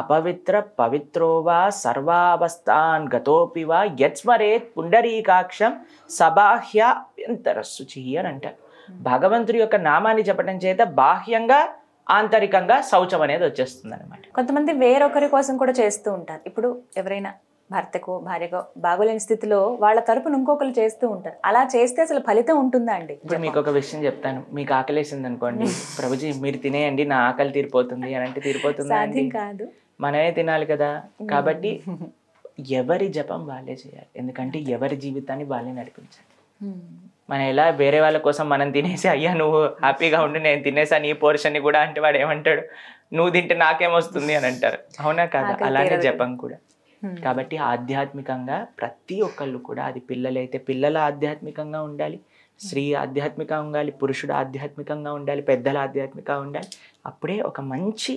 అపవిత్ర పవిత్రోవా సర్వావస్థాన్ గతోపివా యత్స్మరేత్ పుండరీకాక్షం సబాహ్య అభ్యంతరశుచి అని అంటారు. భగవంతుడి యొక్క నామాన్ని జపడం చేత బాహ్యంగా ఆంతరికంగా శౌచం అనేది వచ్చేస్తుంది అనమాట. కొంతమంది వేరొకరి కోసం కూడా చేస్తూ ఉంటారు. ఇప్పుడు ఎవరైనా భర్తకో భార్యకో బాగోలేని స్థితిలో వాళ్ళ తరపున ఇంకొకరు చేస్తూ ఉంటారు. అలా చేస్తే అసలు ఫలితం ఉంటుందా అండి? ఇప్పుడు మీకు ఒక విషయం చెప్తాను, మీకు ఆకలేసింది అనుకోండి, ప్రభుజీ మీరు తినేయండి నా ఆకలి తీరిపోతుంది అని అంటే తీరిపోతుంది కాదు, మనమే తినాలి కదా. కాబట్టి ఎవరి జపం వాళ్ళే చేయాలి, ఎందుకంటే ఎవరి జీవితాన్ని వాళ్ళే నడిపించాలి. మనం ఎలా వేరే వాళ్ళ కోసం మనం తినేసి అయ్యా నువ్వు హ్యాపీగా ఉండి నేను తినేసా నీ పోర్షన్ని కూడా అంటే వాడు ఏమంటాడు, నువ్వు తింటే నాకేమొస్తుంది అని అంటారు. అవునా కాదా? అలానే జపం కూడా. కాబట్టి ఆధ్యాత్మికంగా ప్రతి ఒక్కళ్ళు కూడా, అది పిల్లలైతే పిల్లల ఆధ్యాత్మికంగా ఉండాలి, స్త్రీ ఆధ్యాత్మికంగా ఉండాలి, పురుషుడు ఆధ్యాత్మికంగా ఉండాలి, పెద్దల ఆధ్యాత్మికంగా ఉండాలి. అప్పుడే ఒక మంచి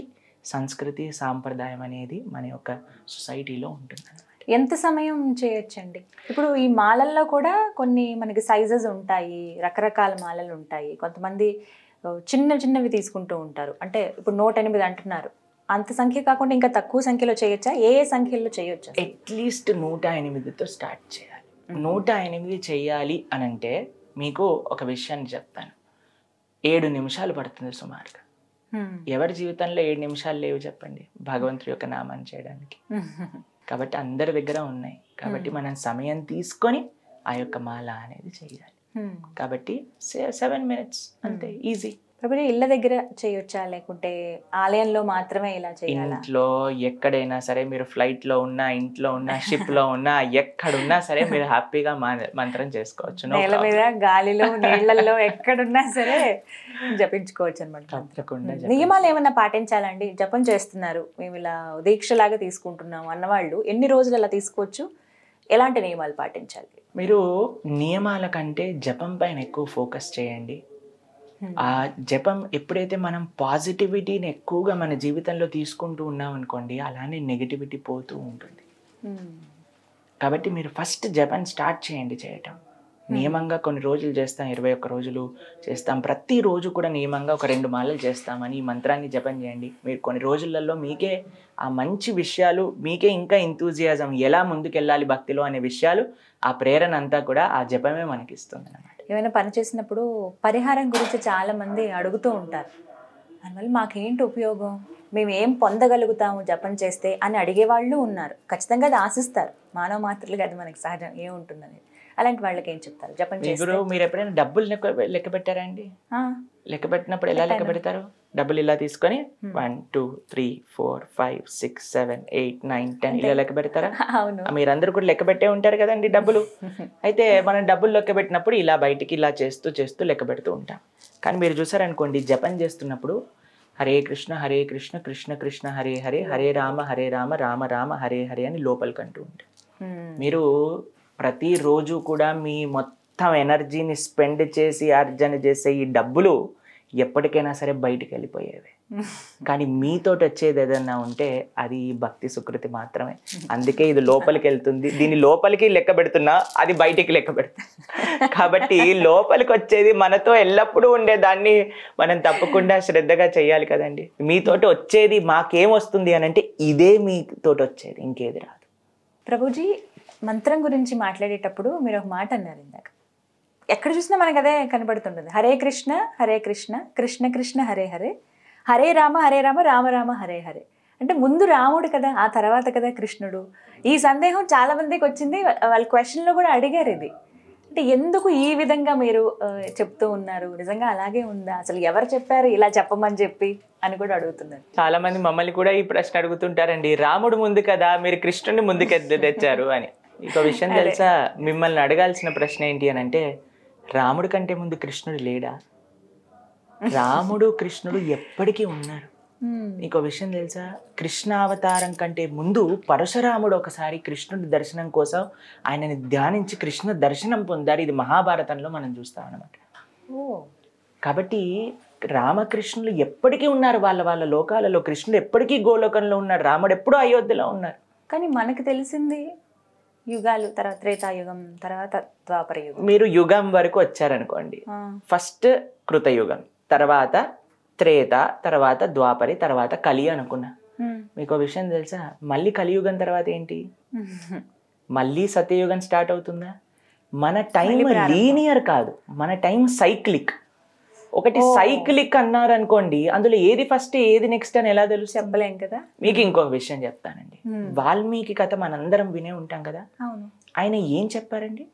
సంస్కృతి సాంప్రదాయం అనేది మన యొక్క సొసైటీలో ఉంటుంది. ఎంత సమయం చేయొచ్చండి? ఇప్పుడు ఈ మాలల్లో కూడా కొన్ని మనకి సైజెస్ ఉంటాయి, రకరకాల మాలలు ఉంటాయి. కొంతమంది చిన్న చిన్నవి తీసుకుంటూ ఉంటారు. అంటే ఇప్పుడు నూట ఎనిమిది అంటున్నారు, అంత సంఖ్య కాకుండా ఇంకా తక్కువ సంఖ్యలో చేయొచ్చా? ఏ ఏ సంఖ్యలో చేయొచ్చా? అట్లీస్ట్ నూట ఎనిమిదితో స్టార్ట్ చేయాలి. నూట ఎనిమిది చేయాలి అని అంటే మీకు ఒక విషయాన్ని చెప్తాను, ఏడు నిమిషాలు పడుతుంది సుమారుగా. ఎవరి జీవితంలో ఏడు నిమిషాలు లేవు చెప్పండి భగవంతుడి యొక్క నామాన్ని చేయడానికి? కాబట్టి అందరి దగ్గర ఉన్నాయి. కాబట్టి మనం సమయం తీసుకొని ఆ యొక్క మాల అనేది చేయాలి. కాబట్టి సెవెన్ మినిట్స్ అంతే, ఈజీ. ఇప్పుడు ఇళ్ళ దగ్గర చేయొచ్చా లేకుంటే ఆలయంలో మాత్రమే ఇలా చేయాలి? ఇంట్లో ఎక్కడైనా సరే మీరు ఫ్లైట్లో ఉన్నా ఇంట్లో ఉన్నా షిప్లో ఉన్నా ఎక్కడున్నా సరే మీరు హ్యాపీగా మంత్రం చేసుకోవచ్చు. నేల మీద గాలిలో నీళ్ళల్లో ఎక్కడున్నా సరే జపించుకోవచ్చు అనమాట. తప్పకుండా నియమాలు ఏమన్నా పాటించాలండి? జపం చేస్తున్నారు మేము ఇలా దీక్షలాగా తీసుకుంటున్నాము అన్నవాళ్ళు ఎన్ని రోజులు అలా తీసుకోవచ్చు? ఎలాంటి నియమాలు పాటించాలి? మీరు నియమాల కంటే జపం పైన ఎక్కువ ఫోకస్ చేయండి. ఆ జపం ఎప్పుడైతే మనం పాజిటివిటీని ఎక్కువగా మన జీవితంలో తీసుకుంటూ ఉన్నాం అనుకోండి, అలానే నెగిటివిటీ పోతూ ఉంటుంది. కాబట్టి మీరు ఫస్ట్ జపం స్టార్ట్ చేయండి చేయటం. నియమంగా కొన్ని రోజులు చేస్తాం, ఇరవై ఒక్క రోజులు చేస్తాం, ప్రతిరోజు కూడా నియమంగా ఒక రెండు మాలలు చేస్తామని ఈ మంత్రాన్ని జపం చేయండి. మీరు కొన్ని రోజులలో మీకే ఆ మంచి విషయాలు, మీకే ఇంకా ఎంతూజియాజం ఎలా ముందుకెళ్ళాలి భక్తిలో అనే విషయాలు, ఆ ప్రేరణ అంతా కూడా ఆ జపమే మనకి ఇస్తుంది అన్నమాట. ఏమైనా పని చేసినప్పుడు పరిహారం గురించి చాలామంది అడుగుతూ ఉంటారు. దానివల్ల మాకేంటి ఉపయోగం, మేము ఏం పొందగలుగుతాము జపం చేస్తే అని అడిగేవాళ్ళు ఉన్నారు. ఖచ్చితంగా అది ఆశిస్తారు, మానవ మాత్రలు కాదు, మనకి సహజం ఏముంటుందని. అలాంటి వాళ్ళకి ఏం చెప్తారు జపం చేస్తారు? మీరు ఎప్పుడైనా డబ్బులు లెక్క పెట్టారా అండి? లెక్క పెట్టినప్పుడు ఎలా లెక్క పెడతారు? డబ్బులు ఇలా తీసుకొని one two three four five six seven eight nine ten ఇలా లెక్క పెడతారా? మీరందరూ కూడా లెక్క పెట్టే ఉంటారు కదండి డబ్బులు. అయితే మనం డబ్బులు లెక్క పెట్టినప్పుడు ఇలా బయటికి ఇలా చేస్తూ చేస్తూ లెక్క పెడుతూ ఉంటాం. కానీ మీరు చూసారనుకోండి జపం చేస్తున్నప్పుడు హరే కృష్ణ హరే కృష్ణ కృష్ణ కృష్ణ హరే హరే హరే రామ హరే రామ రామ రామ హరే హరే అని లోపలికి అంటూ ఉంటారు. మీరు ప్రతిరోజు కూడా మీ మొత్తం ఎనర్జీని స్పెండ్ చేసి అర్జన చేసే ఈ డబ్బులు ఎప్పటికైనా సరే బయటికి వెళ్ళిపోయేవి. కానీ మీతోటి వచ్చేది ఏదన్నా ఉంటే అది భక్తి సుకృతి మాత్రమే. అందుకే ఇది లోపలికి వెళ్తుంది, దీని లోపలికి లెక్క పెడుతున్నా అది బయటికి లెక్క పెడుతున్నా. కాబట్టి లోపలికి వచ్చేది మనతో ఎల్లప్పుడూ ఉండేదాన్ని మనం తప్పకుండా శ్రద్ధగా చేయాలి కదండి. మీతోటి వచ్చేది మాకేం వస్తుంది అని అంటే ఇదే మీతోటి వచ్చేది, ఇంకేది రాదు. ప్రభుజీ మంత్రం గురించి మాట్లాడేటప్పుడు మీరు ఒక మాట అన్నారు ఇందాక, ఎక్కడ చూసినా మనకు అదే కనబడుతుంటుంది, హరే కృష్ణ హరే కృష్ణ కృష్ణ కృష్ణ హరే హరే హరే రామ హరే రామ రామ రామ హరే హరే. అంటే ముందు రాముడు కదా, ఆ తర్వాత కదా కృష్ణుడు. ఈ సందేహం చాలా మందికి వచ్చింది, వాళ్ళ క్వశ్చన్లో కూడా అడిగారు ఇది. అంటే ఎందుకు ఈ విధంగా మీరు చెప్తూ ఉన్నారు, నిజంగా అలాగే ఉందా, అసలు ఎవరు చెప్పారు ఇలా చెప్పమని చెప్పి అని కూడా అడుగుతున్నారు. చాలా మంది మమ్మల్ని కూడా ఈ ప్రశ్న అడుగుతుంటారండి, రాముడు ముందు కదా మీరు కృష్ణుడిని ముందుకెద్దు తెచ్చారు అని. ఇంకో విషయం తెలుసా, మిమ్మల్ని అడగాల్సిన ప్రశ్న ఏంటి అని అంటే, రాముడి కంటే ముందు కృష్ణుడు లేడా? రాముడు కృష్ణుడు ఎప్పటికీ ఉన్నారు. ఇంకో విషయం తెలుసా, కృష్ణావతారం కంటే ముందు పరశురాముడు ఒకసారి కృష్ణుడి దర్శనం కోసం ఆయనని ధ్యానించి కృష్ణ దర్శనం పొందారు. ఇది మహాభారతంలో మనం చూస్తాం అన్నమాట. కాబట్టి రామకృష్ణులు ఎప్పటికీ ఉన్నారు, వాళ్ళ వాళ్ళ లోకాలలో. కృష్ణుడు ఎప్పటికీ గోలోకంలో ఉన్నారు, రాముడు ఎప్పుడూ అయోధ్యలో ఉన్నారు. కానీ మనకు తెలిసింది యుగాలు, తర్వాత త్రేతాయుగం, తర్వాత ద్వాపర యుగం. మీరు యుగం వరకు వచ్చారనుకోండి, ఫస్ట్ కృతయుగం, తర్వాత త్రేత, తర్వాత ద్వాపరి, తర్వాత కలి అనుకున్నా. మీకు విషయం తెలుసా, మళ్ళీ కలియుగం తర్వాత ఏంటి, మళ్ళీ సత్యయుగం స్టార్ట్ అవుతుందా? మన టైం లీనియర్ కాదు, మన టైం సైక్లిక్. ఒకటి సైక్లిక్ అన్నారు అనుకోండి, అందులో ఏది ఫస్ట్ ఏది నెక్స్ట్ అని ఎలా తెలుసు? చెప్పలేం కదా. మీకు ఇంకొక విషయం చెప్తానండి, వాల్మీకి కథ మనందరం వినే ఉంటాం కదా. ఆయన ఏం చెప్పారండి,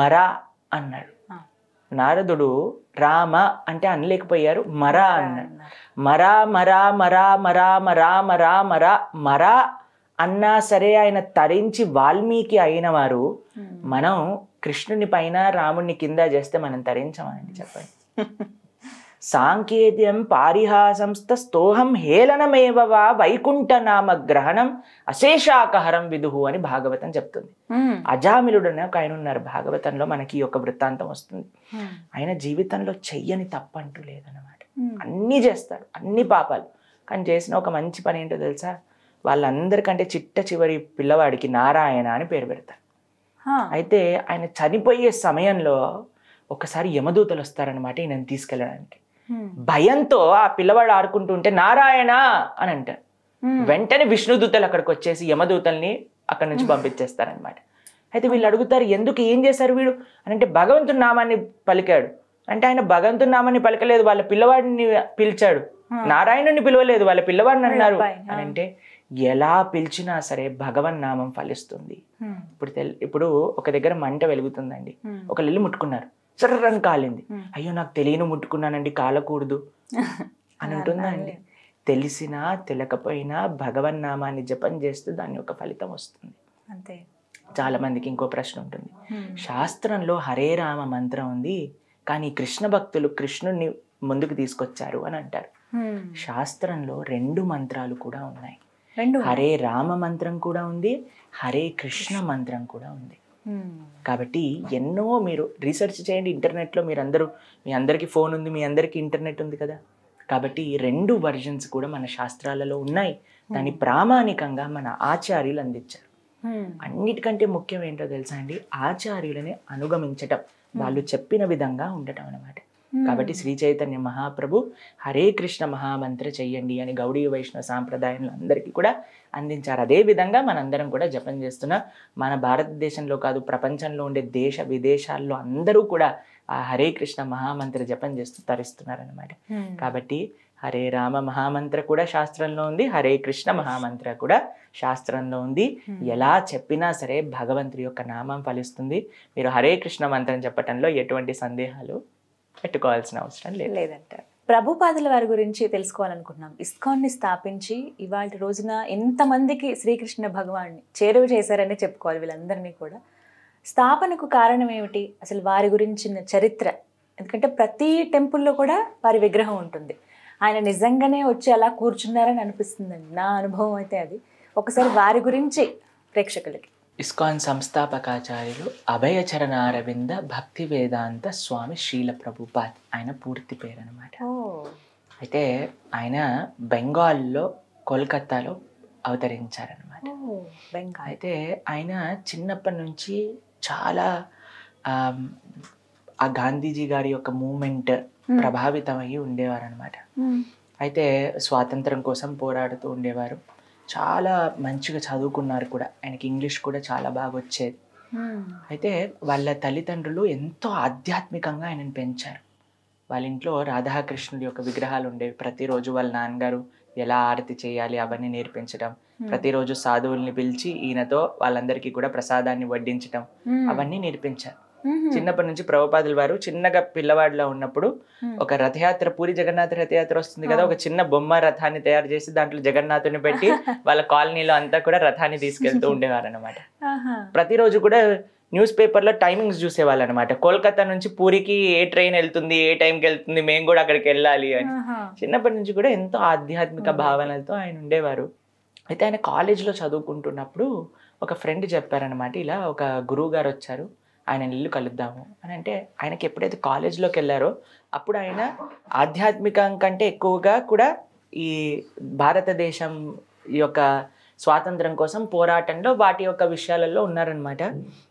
మరా అన్నాడు. నారదుడు రామ అంటే అనలేకపోయారు, మరా అన్నాడు. మరా మరా మరా మరా మరా మరా మరా మరా అన్నా సరే ఆయన తరించి వాల్మీకి అయిన వారు. మనం కృష్ణుని పైన రాముడిని కింద చేస్తే మనం తరించమని చెప్పండి. సాంకేత్యం పారిహాసంస్త స్తోహం హేళనమేవ వా వైకుంఠ నామ గ్రహణం అశేషాకహరం విదుహు అని భాగవతం చెప్తుంది. అజామిలుడని ఒక ఆయన ఉన్నారు, భాగవతంలో మనకి ఒక వృత్తాంతం వస్తుంది. ఆయన జీవితంలో చెయ్యని తప్పంటూ లేదన్నమాట, అన్నీ చేస్తాడు, అన్ని పాపాలు. కానీ చేసిన ఒక మంచి పని ఏంటో తెలుసా, వాళ్ళందరికంటే చిట్ట చివరి పిల్లవాడికి నారాయణ అని పేరు పెడతారు. అయితే ఆయన చనిపోయే సమయంలో ఒకసారి యమదూతలు వస్తారనమాట ఈయనను తీసుకెళ్ళడానికి. భయంతో ఆ పిల్లవాడు ఆడుకుంటూ ఉంటే నారాయణ అని అంటారు. వెంటనే విష్ణుదూతలు అక్కడికి వచ్చేసి యమదూతల్ని అక్కడి నుంచి పంపించేస్తారనమాట. అయితే వీళ్ళు అడుగుతారు, ఎందుకు ఏం చేశారు వీడు అని అంటే, భగవంతుడి నామాన్ని పలికాడు అంటే. ఆయన భగవంతుడి నామాన్ని పలకలేదు, వాళ్ళ పిల్లవాడిని పిలిచాడు, నారాయణుని పిలవలేదు, వాళ్ళ పిల్లవాడిని అన్నారు అని అంటే, ఎలా పిలిచినా సరే భగవన్ నామం ఫలిస్తుంది. ఇప్పుడు ఇప్పుడు ఒక దగ్గర మంట వెలుగుతుందండి, ఒకళ్ళు వెళ్ళి ముట్టుకున్నారు, సర్రని కాలింది. అయ్యో నాకు తెలియను ముట్టుకున్నానండి, కాలకూడదు అని ఉంటుందా అండి? తెలిసినా తెలియకపోయినా భగవన్ నామాన్ని జపం చేస్తే దాని యొక్క ఫలితం వస్తుంది అంతే. చాలా మందికి ఇంకో ప్రశ్న ఉంటుంది, శాస్త్రంలో హరే రామ మంత్రం ఉంది కానీ కృష్ణ భక్తులు కృష్ణుడిని ముందుకు తీసుకొచ్చారు అని అంటారు. శాస్త్రంలో రెండు మంత్రాలు కూడా ఉన్నాయి, హరే రామ మంత్రం కూడా ఉంది, హరే కృష్ణ మంత్రం కూడా ఉంది. కాబట్టి ఎన్నో మీరు రీసెర్చ్ చేయండి ఇంటర్నెట్లో. మీరు అందరూ, మీ అందరికీ ఫోన్ ఉంది, మీ అందరికీ ఇంటర్నెట్ ఉంది కదా. కాబట్టి రెండు వర్జన్స్ కూడా మన శాస్త్రాలలో ఉన్నాయి, దాన్ని ప్రామాణికంగా మన ఆచార్యులు అందించారు. అన్నిటికంటే ముఖ్యం ఏంటో తెలుసా అండి, ఆచార్యులని అనుగమించటం, వాళ్ళు చెప్పిన విధంగా ఉండటం అన్నమాట. కాబట్టి శ్రీ చైతన్య మహాప్రభు హరే కృష్ణ మహామంత్ర చెయ్యండి అని గౌడీయ వైష్ణవ సాంప్రదాయంలో అందరికీ కూడా అందించారు. అదేవిధంగా మనందరం కూడా జపం చేస్తున్న మన భారతదేశంలో కాదు, ప్రపంచంలో ఉండే దేశ విదేశాల్లో అందరూ కూడా ఆ హరే కృష్ణ మహామంత్ర జపం చేస్తూ తరిస్తున్నారనమాట. కాబట్టి హరే రామ మహామంత్ర కూడా శాస్త్రంలో ఉంది, హరే కృష్ణ మహామంత్ర కూడా శాస్త్రంలో ఉంది. ఎలా చెప్పినా సరే భగవంతుడి యొక్క నామం ఫలిస్తుంది. మీరు హరే కృష్ణ మంత్రం చెప్పటంలో ఎటువంటి సందేహాలు పెట్టుకోవాల్సిన అవసరం లేదంటారు. ప్రభుపాదుల వారి గురించి తెలుసుకోవాలనుకుంటున్నాం. ఇస్కాన్ని స్థాపించి ఇవాళ రోజున ఎంతమందికి శ్రీకృష్ణ భగవాన్ని చేరువ చేశారని చెప్పుకోవాలి. వీళ్ళందరినీ కూడా స్థాపనకు కారణం ఏమిటి, అసలు వారి గురించిన చరిత్ర, ఎందుకంటే ప్రతి టెంపుల్లో కూడా వారి విగ్రహం ఉంటుంది. ఆయన నిజంగానే వచ్చి అలా కూర్చున్నారని అనిపిస్తుందండి, నా అనుభవం అయితే అది. ఒకసారి వారి గురించి ప్రేక్షకులకి. ఇస్కాన్ సంస్థాపకాచార్యులు అభయచరణారవింద భక్తివేదాంత స్వామి శ్రీల ప్రభుపాద్, ఆయన పూర్తి పేరు అనమాట. అయితే ఆయన బెంగాల్లో కోల్కతాలో అవతరించారనమాట. బెంగాల్ అయితే ఆయన చిన్నప్పటి నుంచి చాలా ఆ గాంధీజీ గారి యొక్క మూమెంట్ ప్రభావితమయ్యి ఉండేవారు అనమాట. అయితే స్వాతంత్రం కోసం పోరాడుతూ ఉండేవారు. చాలా మంచిగా చదువుకున్నారు కూడా, ఆయనకి ఇంగ్లీష్ కూడా చాలా బాగా వచ్చేది. అయితే వాళ్ళ తల్లిదండ్రులు ఎంతో ఆధ్యాత్మికంగా ఆయనను పెంచారు. వాళ్ళ ఇంట్లో రాధాకృష్ణుడి యొక్క విగ్రహాలు ఉండేవి. ప్రతిరోజు వాళ్ళ నాన్నగారు ఎలా ఆరతి చేయాలి అవన్నీ నేర్పించడం, ప్రతిరోజు సాధువుల్ని పిలిచి ఈయనతో వాళ్ళందరికీ కూడా ప్రసాదాన్ని వడ్డించడం అవన్నీ నేర్పించారు. చిన్నప్పటి నుంచి ప్రభుపాదుల వారు చిన్నగా పిల్లవాడిలా ఉన్నప్పుడు ఒక రథయాత్ర, పూరి జగన్నాథ రథయాత్ర వస్తుంది కదా, ఒక చిన్న బొమ్మ రథాన్ని తయారు చేసి దాంట్లో జగన్నాథుని పెట్టి వాళ్ళ కాలనీలో అంతా కూడా రథాన్ని తీసుకెళ్తూ ఉండేవారు అనమాట. ప్రతిరోజు కూడా న్యూస్ పేపర్లో టైమింగ్స్ చూసేవాళ్ళు అనమాట. కోల్కతా నుంచి పూరికి ఏ ట్రైన్ వెళ్తుంది, ఏ టైంకి వెళ్తుంది, మేము కూడా అక్కడికి వెళ్ళాలి అని. చిన్నప్పటి నుంచి కూడా ఎంతో ఆధ్యాత్మిక భావనలతో ఆయన ఉండేవారు. అయితే ఆయన కాలేజ్లో చదువుకుంటున్నప్పుడు ఒక ఫ్రెండ్ చెప్పారనమాట, ఇలా ఒక గురువు గారు వచ్చారు, ఆయన ఇల్లు కలుద్దాము అని. అంటే ఆయనకి ఎప్పుడైతే కాలేజ్లోకి వెళ్ళారో అప్పుడు ఆయన ఆధ్యాత్మికం కంటే ఎక్కువగా కూడా ఈ భారతదేశం యొక్క స్వాతంత్రం కోసం పోరాటంలో వాటి యొక్క విషయాలలో ఉన్నారనమాట.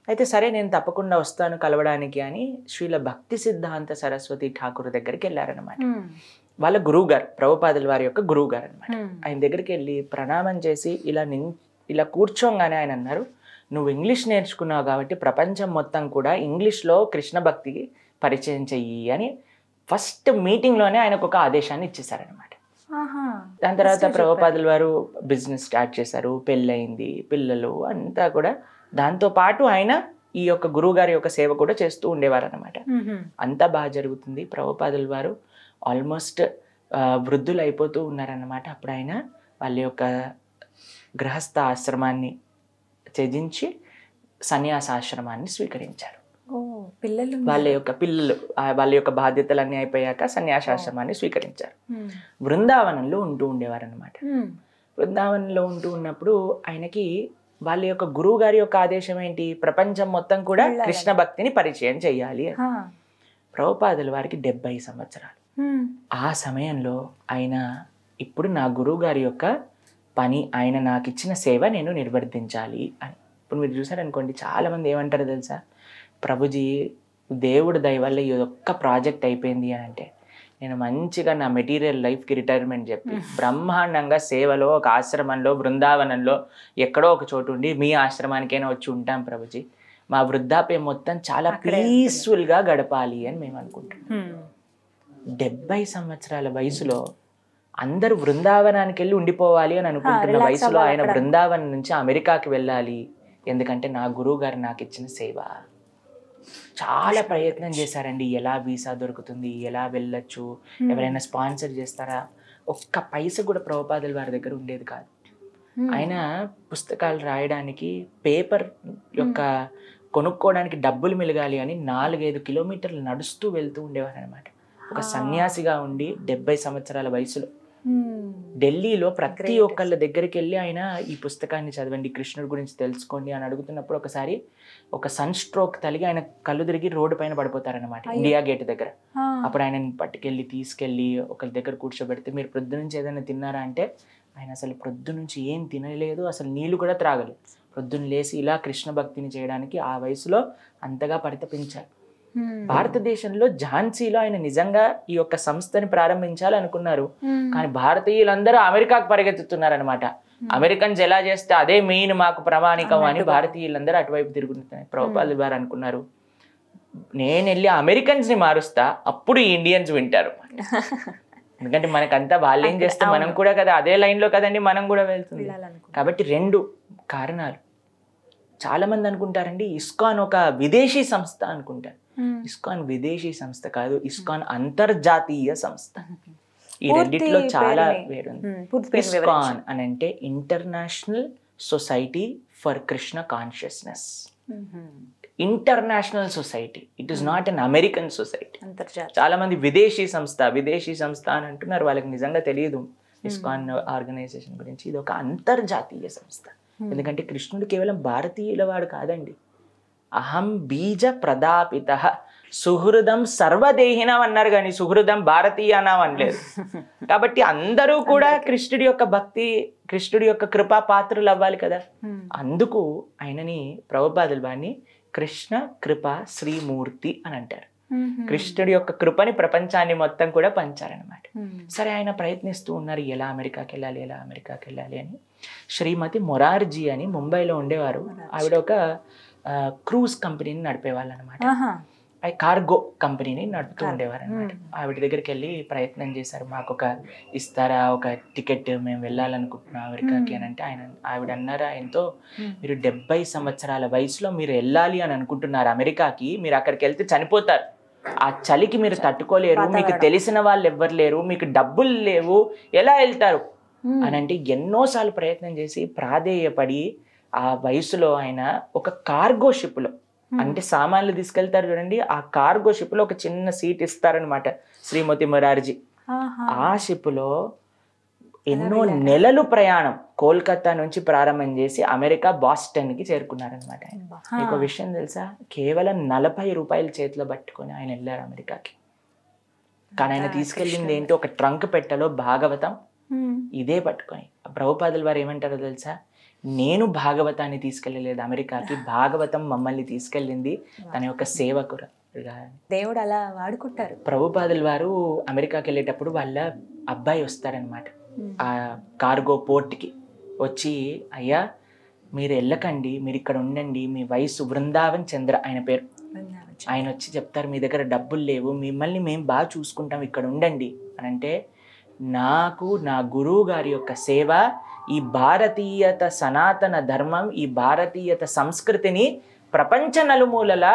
అయితే సరే నేను తప్పకుండా వస్తాను కలవడానికి అని శ్రీల భక్తి సిద్ధాంత సరస్వతి ఠాకూర్ దగ్గరికి వెళ్ళారనమాట. వాళ్ళ గురువు గారు, ప్రభుపాదుల వారి యొక్క గురువు గారు అనమాట. ఆయన దగ్గరికి వెళ్ళి ప్రణామం చేసి ఇలా ని ఇలా కూర్చోంగానే ఆయన అన్నారు, నువ్వు ఇంగ్లీష్ నేర్చుకున్నావు కాబట్టి ప్రపంచం మొత్తం కూడా ఇంగ్లీష్లో కృష్ణ భక్తికి పరిచయం చెయ్యి అని ఫస్ట్ మీటింగ్లోనే ఆయనకు ఒక ఆదేశాన్ని ఇచ్చేసారనమాట. దాని తర్వాత ప్రభుపాదుల వారు బిజినెస్ స్టార్ట్ చేశారు, పెళ్ళయింది, పిల్లలు అంతా కూడా. దాంతోపాటు ఆయన ఈ యొక్క గురువు గారి యొక్క సేవ కూడా చేస్తూ ఉండేవారు అనమాట. అంతా బాగా జరుగుతుంది. ప్రభుపాదుల వారు ఆల్మోస్ట్ వృద్ధులు అయిపోతూ ఉన్నారన్నమాట. అప్పుడు ఆయన వాళ్ళ యొక్క గృహస్థ ఆశ్రమాన్ని త్యజించి సన్యాసాశ్రమాన్ని స్వీకరించారు. పిల్లలు వాళ్ళ యొక్క పిల్లలు వాళ్ళ యొక్క బాధ్యతలన్నీ అయిపోయాక సన్యాసాశ్రమాన్ని స్వీకరించారు. బృందావనంలో ఉంటూ ఉండేవారు అనమాట. బృందావనంలో ఉంటూ ఉన్నప్పుడు ఆయనకి వాళ్ళ యొక్క గురువు గారి యొక్క ఆదేశం ఏంటి, ప్రపంచం మొత్తం కూడా కృష్ణ భక్తిని పరిచయం చెయ్యాలి. ప్రభుపాదుల వారికి డెబ్బై సంవత్సరాలు. ఆ సమయంలో ఆయన ఇప్పుడు నా గురువు గారి యొక్క పని, ఆయన నాకు ఇచ్చిన సేవ నేను నిర్వర్తించాలి అని. ఇప్పుడు మీరు చూసారనుకోండి, చాలామంది ఏమంటారు తెలుసా, ప్రభుజీ దేవుడి దయ వల్ల ఈ ఒక్క ప్రాజెక్ట్ అయిపోయింది అని. అంటే నేను మంచిగా నా మెటీరియల్ లైఫ్కి రిటైర్మెంట్ చెప్పి బ్రహ్మాండంగా సేవలో ఒక ఆశ్రమంలో బృందావనంలో ఎక్కడో ఒక చోటు ఉండి మీ ఆశ్రమానికైనా వచ్చి ఉంటాం ప్రభుజీ, మా వృద్ధాప్యం మొత్తం చాలా పీస్ఫుల్గా గడపాలి అని మేము అనుకుంటున్నాం. డెబ్బై సంవత్సరాల వయసులో అందరూ బృందావనానికి వెళ్ళి ఉండిపోవాలి అని అనుకుంటున్న వయసులో ఆయన బృందావనం నుంచి అమెరికాకి వెళ్ళాలి, ఎందుకంటే నా గురువు గారు నాకు ఇచ్చిన సేవ. చాలా ప్రయత్నం చేశారండి, ఎలా వీసా దొరుకుతుంది, ఎలా వెళ్ళొచ్చు, ఎవరైనా స్పాన్సర్ చేస్తారా, ఒక్క పైస కూడా ప్రభుపాదుల వారి దగ్గర ఉండేది కాదు. ఆయన పుస్తకాలు రాయడానికి పేపర్ యొక్క కొనుక్కోవడానికి డబ్బులు మిలగాలి అని నాలుగైదు కిలోమీటర్లు నడుస్తూ వెళ్తూ ఉండేవారు అనమాట. ఒక సన్యాసిగా ఉండి డెబ్బై సంవత్సరాల వయసులో ఢిల్లీలో ప్రతి ఒక్కళ్ళ దగ్గరికి వెళ్ళి ఆయన ఈ పుస్తకాన్ని చదవండి, కృష్ణుడి గురించి తెలుసుకోండి అని అడుగుతున్నప్పుడు ఒకసారి ఒక సన్ స్ట్రోక్ తలిగి ఆయన కళ్ళు తిరిగి రోడ్డు పైన పడిపోతారనమాట, ఇండియా గేట్ దగ్గర. అప్పుడు ఆయన పట్టుకెళ్ళి తీసుకెళ్ళి ఒకరి దగ్గర కూర్చోబెడితే, మీరు ప్రొద్దు నుంచి ఏదైనా తిన్నారా అంటే ఆయన అసలు ప్రొద్దు నుంచి ఏం తినలేదు, అసలు నీళ్లు కూడా త్రాగలేదు. ప్రొద్దున లేసి ఇలా కృష్ణ భక్తిని చేయడానికి ఆ వయసులో అంతగా పరితపించారు. భారతదేశంలో ఝాన్సీలో ఆయన నిజంగా ఈ యొక్క సంస్థని ప్రారంభించాలి అనుకున్నారు, కానీ భారతీయులందరూ అమెరికాకు పరిగెత్తుతున్నారు అనమాట. అమెరికన్స్ ఎలా చేస్తే అదే మెయిన్ మాకు ప్రామాణికం అని భారతీయులందరూ అటువైపు తిరుగుతున్నారు. ప్రభుపాదుల వారు అనుకున్నారు, నేను వెళ్ళి అమెరికన్స్ ని మారుస్తా, అప్పుడు ఈ ఇండియన్స్ వింటారు, ఎందుకంటే మనకంతా వాళ్ళు ఏం చేస్తే మనం కూడా కదా అదే లైన్ లో కదండి మనం కూడా వెళ్తుంది కాబట్టి. రెండు కారణాలు. చాలా మంది అనుకుంటారండి ఇస్కాన్ ఒక విదేశీ సంస్థ అనుకుంటారు. ఇస్కాన్ విదేశీ సంస్థ కాదు, ఇస్కాన్ అంతర్జాతీయ సంస్థ. ఈ రెండిట్లో చాలా వేరు ఉంది. ఇస్కాన్ అని అంటే international society for Krishna consciousness, international society, it is not an American society. చాలా మంది విదేశీ సంస్థ విదేశీ సంస్థ అని అంటున్నారు, వాళ్ళకి నిజంగా తెలియదు ఇస్కాన్ ఆర్గనైజేషన్ గురించి. ఇది ఒక అంతర్జాతీయ సంస్థ, ఎందుకంటే కృష్ణుడు కేవలం భారతీయుల వాడు కాదండి. అహం బీజ ప్రదాపిత సుహృదం సర్వదేహినం అన్నారు, కానీ సుహృదం భారతీయనం అనలేదు. కాబట్టి అందరూ కూడా కృష్ణుడి యొక్క భక్తి, కృష్ణుడి యొక్క కృపా పాత్రలు అవ్వాలి కదా. అందుకు ఆయనని ప్రభుపాదుల వారిని కృష్ణ కృప శ్రీమూర్తి అని అంటారు. కృష్ణుడి యొక్క కృపని ప్రపంచాన్ని మొత్తం కూడా పంచారనమాట. సరే ఆయన ప్రయత్నిస్తూ ఉన్నారు, ఎలా అమెరికాకి వెళ్ళాలి ఎలా అమెరికాకి వెళ్ళాలి అని. శ్రీమతి మొరార్జీ అని ముంబైలో ఉండేవారు, ఆవిడ ఒక క్రూజ్ కంపెనీని నడిపేవాళ్ళు అనమాట. కార్గో కంపెనీని నడుపుతూ ఉండేవారు అనమాట. ఆవిడ దగ్గరికి వెళ్ళి ప్రయత్నం చేశారు, మాకు ఒక ఇస్తారా ఒక టికెట్, మేము వెళ్ళాలనుకుంటున్నాం అమెరికాకి అని అంటే ఆయన ఆవిడ అన్నారు ఆయనతో, మీరు డెబ్బై సంవత్సరాల వయసులో మీరు వెళ్ళాలి అని అనుకుంటున్నారు అమెరికాకి, మీరు అక్కడికి వెళ్తే చనిపోతారు, ఆ చలికి మీరు తట్టుకోలేరు, మీకు తెలిసిన వాళ్ళు ఎవ్వరు లేరు, మీకు డబ్బులు లేవు, ఎలా వెళ్తారు అని అంటే ఎన్నోసార్లు ప్రయత్నం చేసి ప్రాధేయపడి ఆ వయసులో ఆయన ఒక కార్గో షిప్లో, అంటే సామాన్లు తీసుకెళ్తారు చూడండి, ఆ కార్గో షిప్ లో ఒక చిన్న సీట్ ఇస్తారనమాట శ్రీమతి మురార్జీ. ఆ షిప్ లో ఎన్నో నెలలు ప్రయాణం కోల్కతా నుంచి ప్రారంభం చేసి అమెరికా బాస్టన్ కి చేరుకున్నారనమాట. ఇంకో విషయం తెలుసా, కేవలం నలభై రూపాయలు చేతిలో పట్టుకొని ఆయన వెళ్ళారు అమెరికాకి. కానీ ఆయన తీసుకెళ్ళింది ఏంటి, ఒక ట్రంక్ పెట్టలో భాగవతం, ఇదే పట్టుకొని. ప్రభుపాదుల వారు ఏమంటారో తెలుసా, నేను భాగవతాన్ని తీసుకెళ్ళలేదు అమెరికాకి, భాగవతం మమ్మల్ని తీసుకెళ్ళింది తన యొక్క సేవకురా. దేవుడు అలా వాడుకుంటారు. ప్రభుపాదుల వారు అమెరికాకి వెళ్ళేటప్పుడు వాళ్ళ అబ్బాయి వస్తారనమాట ఆ కార్గో పోర్ట్కి. వచ్చి, అయ్యా మీరు వెళ్ళకండి, మీరు ఇక్కడ ఉండండి, మీ వయసు బృందావన్ చంద్ర ఆయన పేరు, ఆయన వచ్చి చెప్తారు మీ దగ్గర డబ్బులు లేవు, మిమ్మల్ని మేము బాగా చూసుకుంటాం, ఇక్కడ ఉండండి అని అంటే, నాకు నా గురువు గారి యొక్క సేవ, ఈ భారతీయత సనాతన ధర్మం, ఈ భారతీయత సంస్కృతిని ప్రపంచ నలుమూలలా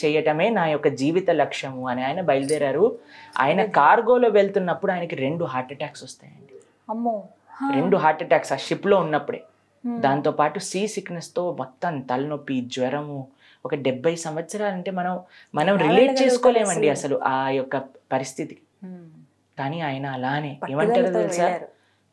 చేయటమే నా యొక్క జీవిత లక్ష్యము అని ఆయన బయలుదేరారు. ఆయన కార్గోలో వెళ్తున్నప్పుడు ఆయనకి రెండు హార్ట్ అటాక్స్ వస్తాయండి. అమ్మో, రెండు హార్ట్ అటాక్స్ ఆ షిప్లో ఉన్నప్పుడే. దాంతోపాటు సీ సిక్నెస్తో మొత్తం తలనొప్పి, జ్వరము. ఒక డెబ్బై సంవత్సరాలంటే మనం మనం రిలేట్ చేసుకోలేమండి అసలు ఆ యొక్క పరిస్థితికి. కానీ ఆయన అలానే ఏమంటారు తెలుసా,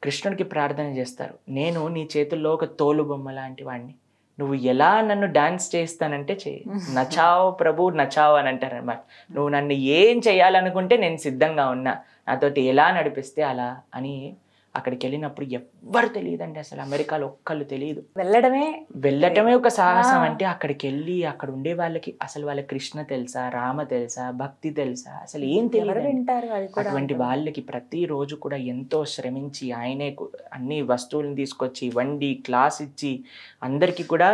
కృష్ణుడికి ప్రార్థన చేస్తారు, నేను నీ చేతుల్లో ఒక తోలు బొమ్మ లాంటి వాడిని, నువ్వు ఎలా నన్ను డాన్స్ చేస్తానంటే చేయి, నచావు ప్రభు నచావు అని అంటారు అనమాట. నువ్వు నన్ను ఏం చేయాలనుకుంటే నేను సిద్ధంగా ఉన్నా, నాతోటి ఎలా నడిపిస్తే అలా అని. అక్కడికి వెళ్ళినప్పుడు ఎవ్వరు తెలియదండి అసలు, అమెరికాలో ఒక్కళ్ళు తెలియదు. వెళ్ళడమే వెళ్ళటమే ఒక సాహసం. అంటే అక్కడికి వెళ్ళి అక్కడ ఉండే వాళ్ళకి అసలు వాళ్ళ కృష్ణ తెలుసా, రామ తెలుసా, భక్తి తెలుసా, అసలు ఏం తెలియదు. అటువంటి వాళ్ళకి ప్రతిరోజు కూడా ఎంతో శ్రమించి ఆయనే అన్ని వస్తువులను తీసుకొచ్చి వండి క్లాస్ ఇచ్చి అందరికీ కూడా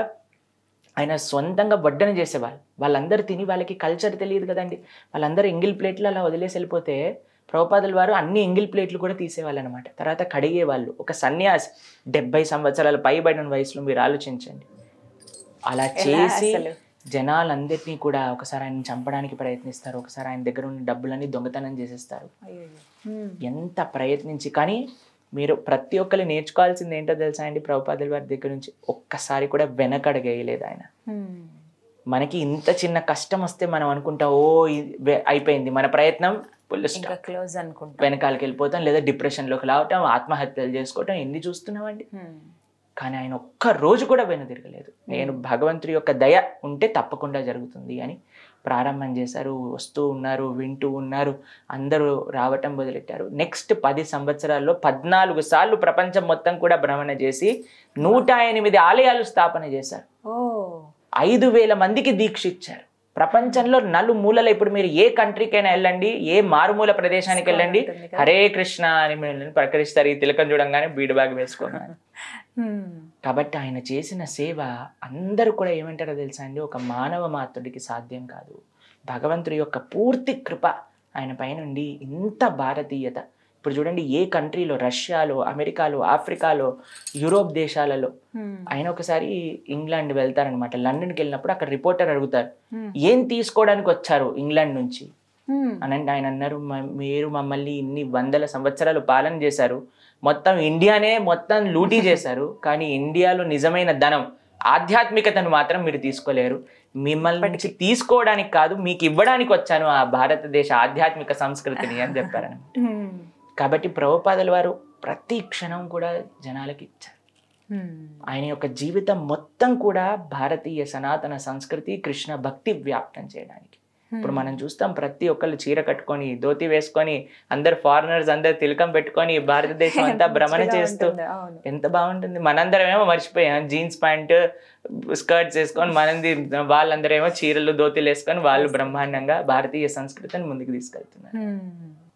ఆయన సొంతంగా వడ్డన చేసేవాళ్ళు. వాళ్ళందరూ తిని, వాళ్ళకి కల్చర్ తెలియదు కదండి, వాళ్ళందరూ ఎంగిల్ ప్లేట్లు అలా వదిలేసి వెళ్ళిపోతే ప్రభుపాదుల వారు అన్ని ఎంగిల్ ప్లేట్లు కూడా తీసేవాళ్ళు అనమాట. తర్వాత కడిగేవాళ్ళు. ఒక సన్యాసి డెబ్బై సంవత్సరాల పైబడిన వయసులో మీరు ఆలోచించండి, అలా చేసి జనాలందరినీ కూడా ఒకసారి ఆయన చంపడానికి ప్రయత్నిస్తారు, ఒకసారి ఆయన దగ్గర ఉన్న డబ్బులన్నీ దొంగతనం చేసేస్తారు. ఎంత ప్రయత్నించి, కానీ మీరు ప్రతి ఒక్కరు నేర్చుకోవాల్సింది ఏంటో తెలుసా అండి, ప్రభుపాదుల వారి దగ్గర నుంచి ఒక్కసారి కూడా వెనకడగేయలేదు ఆయన. మనకి ఇంత చిన్న కష్టం వస్తే మనం అనుకుంటా ఓ అయిపోయింది మన ప్రయత్నం, వెనకాలకి వెళ్ళిపోతాం, లేదా డిప్రెషన్లోకి రావటం, ఆత్మహత్యలు చేసుకోవటం, ఎన్ని చూస్తున్నామండి. కానీ ఆయన ఒక్క రోజు కూడా వెనుదిరగలేదు. నేను భగవంతుడి యొక్క దయ ఉంటే తప్పకుండా జరుగుతుంది అని ప్రారంభం చేశారు. వస్తూ ఉన్నారు, వింటూ ఉన్నారు, అందరూ రావటం మొదలెట్టారు. నెక్స్ట్ పది సంవత్సరాల్లో పద్నాలుగు సార్లు ప్రపంచం మొత్తం కూడా భ్రమణ చేసి నూట ఎనిమిది ఆలయాలు స్థాపన చేశారు. ఐదు వేల మందికి దీక్ష ఇచ్చారు ప్రపంచంలో నలుమూలలు. ఇప్పుడు మీరు ఏ కంట్రీకైనా వెళ్ళండి, ఏ మారుమూల ప్రదేశానికి వెళ్ళండి, హరే కృష్ణ అని మిమ్మల్ని ప్రకటిస్తారు. ఈ తిలకం చూడంగానే బీడుబాగ్ వేసుకున్నాను. కాబట్టి ఆయన చేసిన సేవ అందరూ కూడా ఏమంటారో తెలుసా అండి, ఒక మానవ మాతృడికి సాధ్యం కాదు. భగవంతుడి యొక్క పూర్తి కృప ఆయన పైనుండి ఇంత భారతీయత. ఇప్పుడు చూడండి, ఏ కంట్రీలో, రష్యాలో, అమెరికాలో, ఆఫ్రికాలో, యూరోప్ దేశాలలో. ఆయన ఒకసారి ఇంగ్లాండ్ వెళ్తారనమాట. లండన్కి వెళ్ళినప్పుడు అక్కడ రిపోర్టర్ అడుగుతారు, ఏం తీసుకోవడానికి వచ్చారు ఇంగ్లాండ్ నుంచి అని అంటే ఆయన అన్నారు, మీరు మమ్మల్ని ఇన్ని వందల సంవత్సరాలు పాలన చేశారు, మొత్తం ఇండియానే మొత్తం లూటీ చేశారు, కానీ ఇండియాలో నిజమైన ధనం, ఆధ్యాత్మికతను మాత్రం మీరు తీసుకోలేరు. మిమ్మల్ని తీసుకోవడానికి కాదు, మీకు ఇవ్వడానికి వచ్చాను ఆ భారతదేశ ఆధ్యాత్మిక సంస్కృతిని అని చెప్పారనమాట. కాబట్టి ప్రభుపాదుల వారు ప్రతి క్షణం కూడా జనాలకి ఇచ్చారు. ఆయన యొక్క జీవితం మొత్తం కూడా భారతీయ సనాతన సంస్కృతి, కృష్ణ భక్తి వ్యాప్తం చేయడానికి. ఇప్పుడు మనం చూస్తాం, ప్రతి ఒక్కళ్ళు చీర కట్టుకొని, ధోతి వేసుకొని, అందరు ఫారినర్స్ అందరు తిలకం పెట్టుకొని భారతదేశం అంతా భ్రమణ చేస్తూ ఎంత బాగుంటుంది. మనందరమేమో మర్చిపోయాం, జీన్స్ ప్యాంటు స్కర్ట్స్ వేసుకొని మనది, వాళ్ళందరేమో చీరలు ధోతీలు వేసుకొని వాళ్ళు బ్రహ్మాండంగా భారతీయ సంస్కృతిని ముందుకు తీసుకెళ్తున్నారు.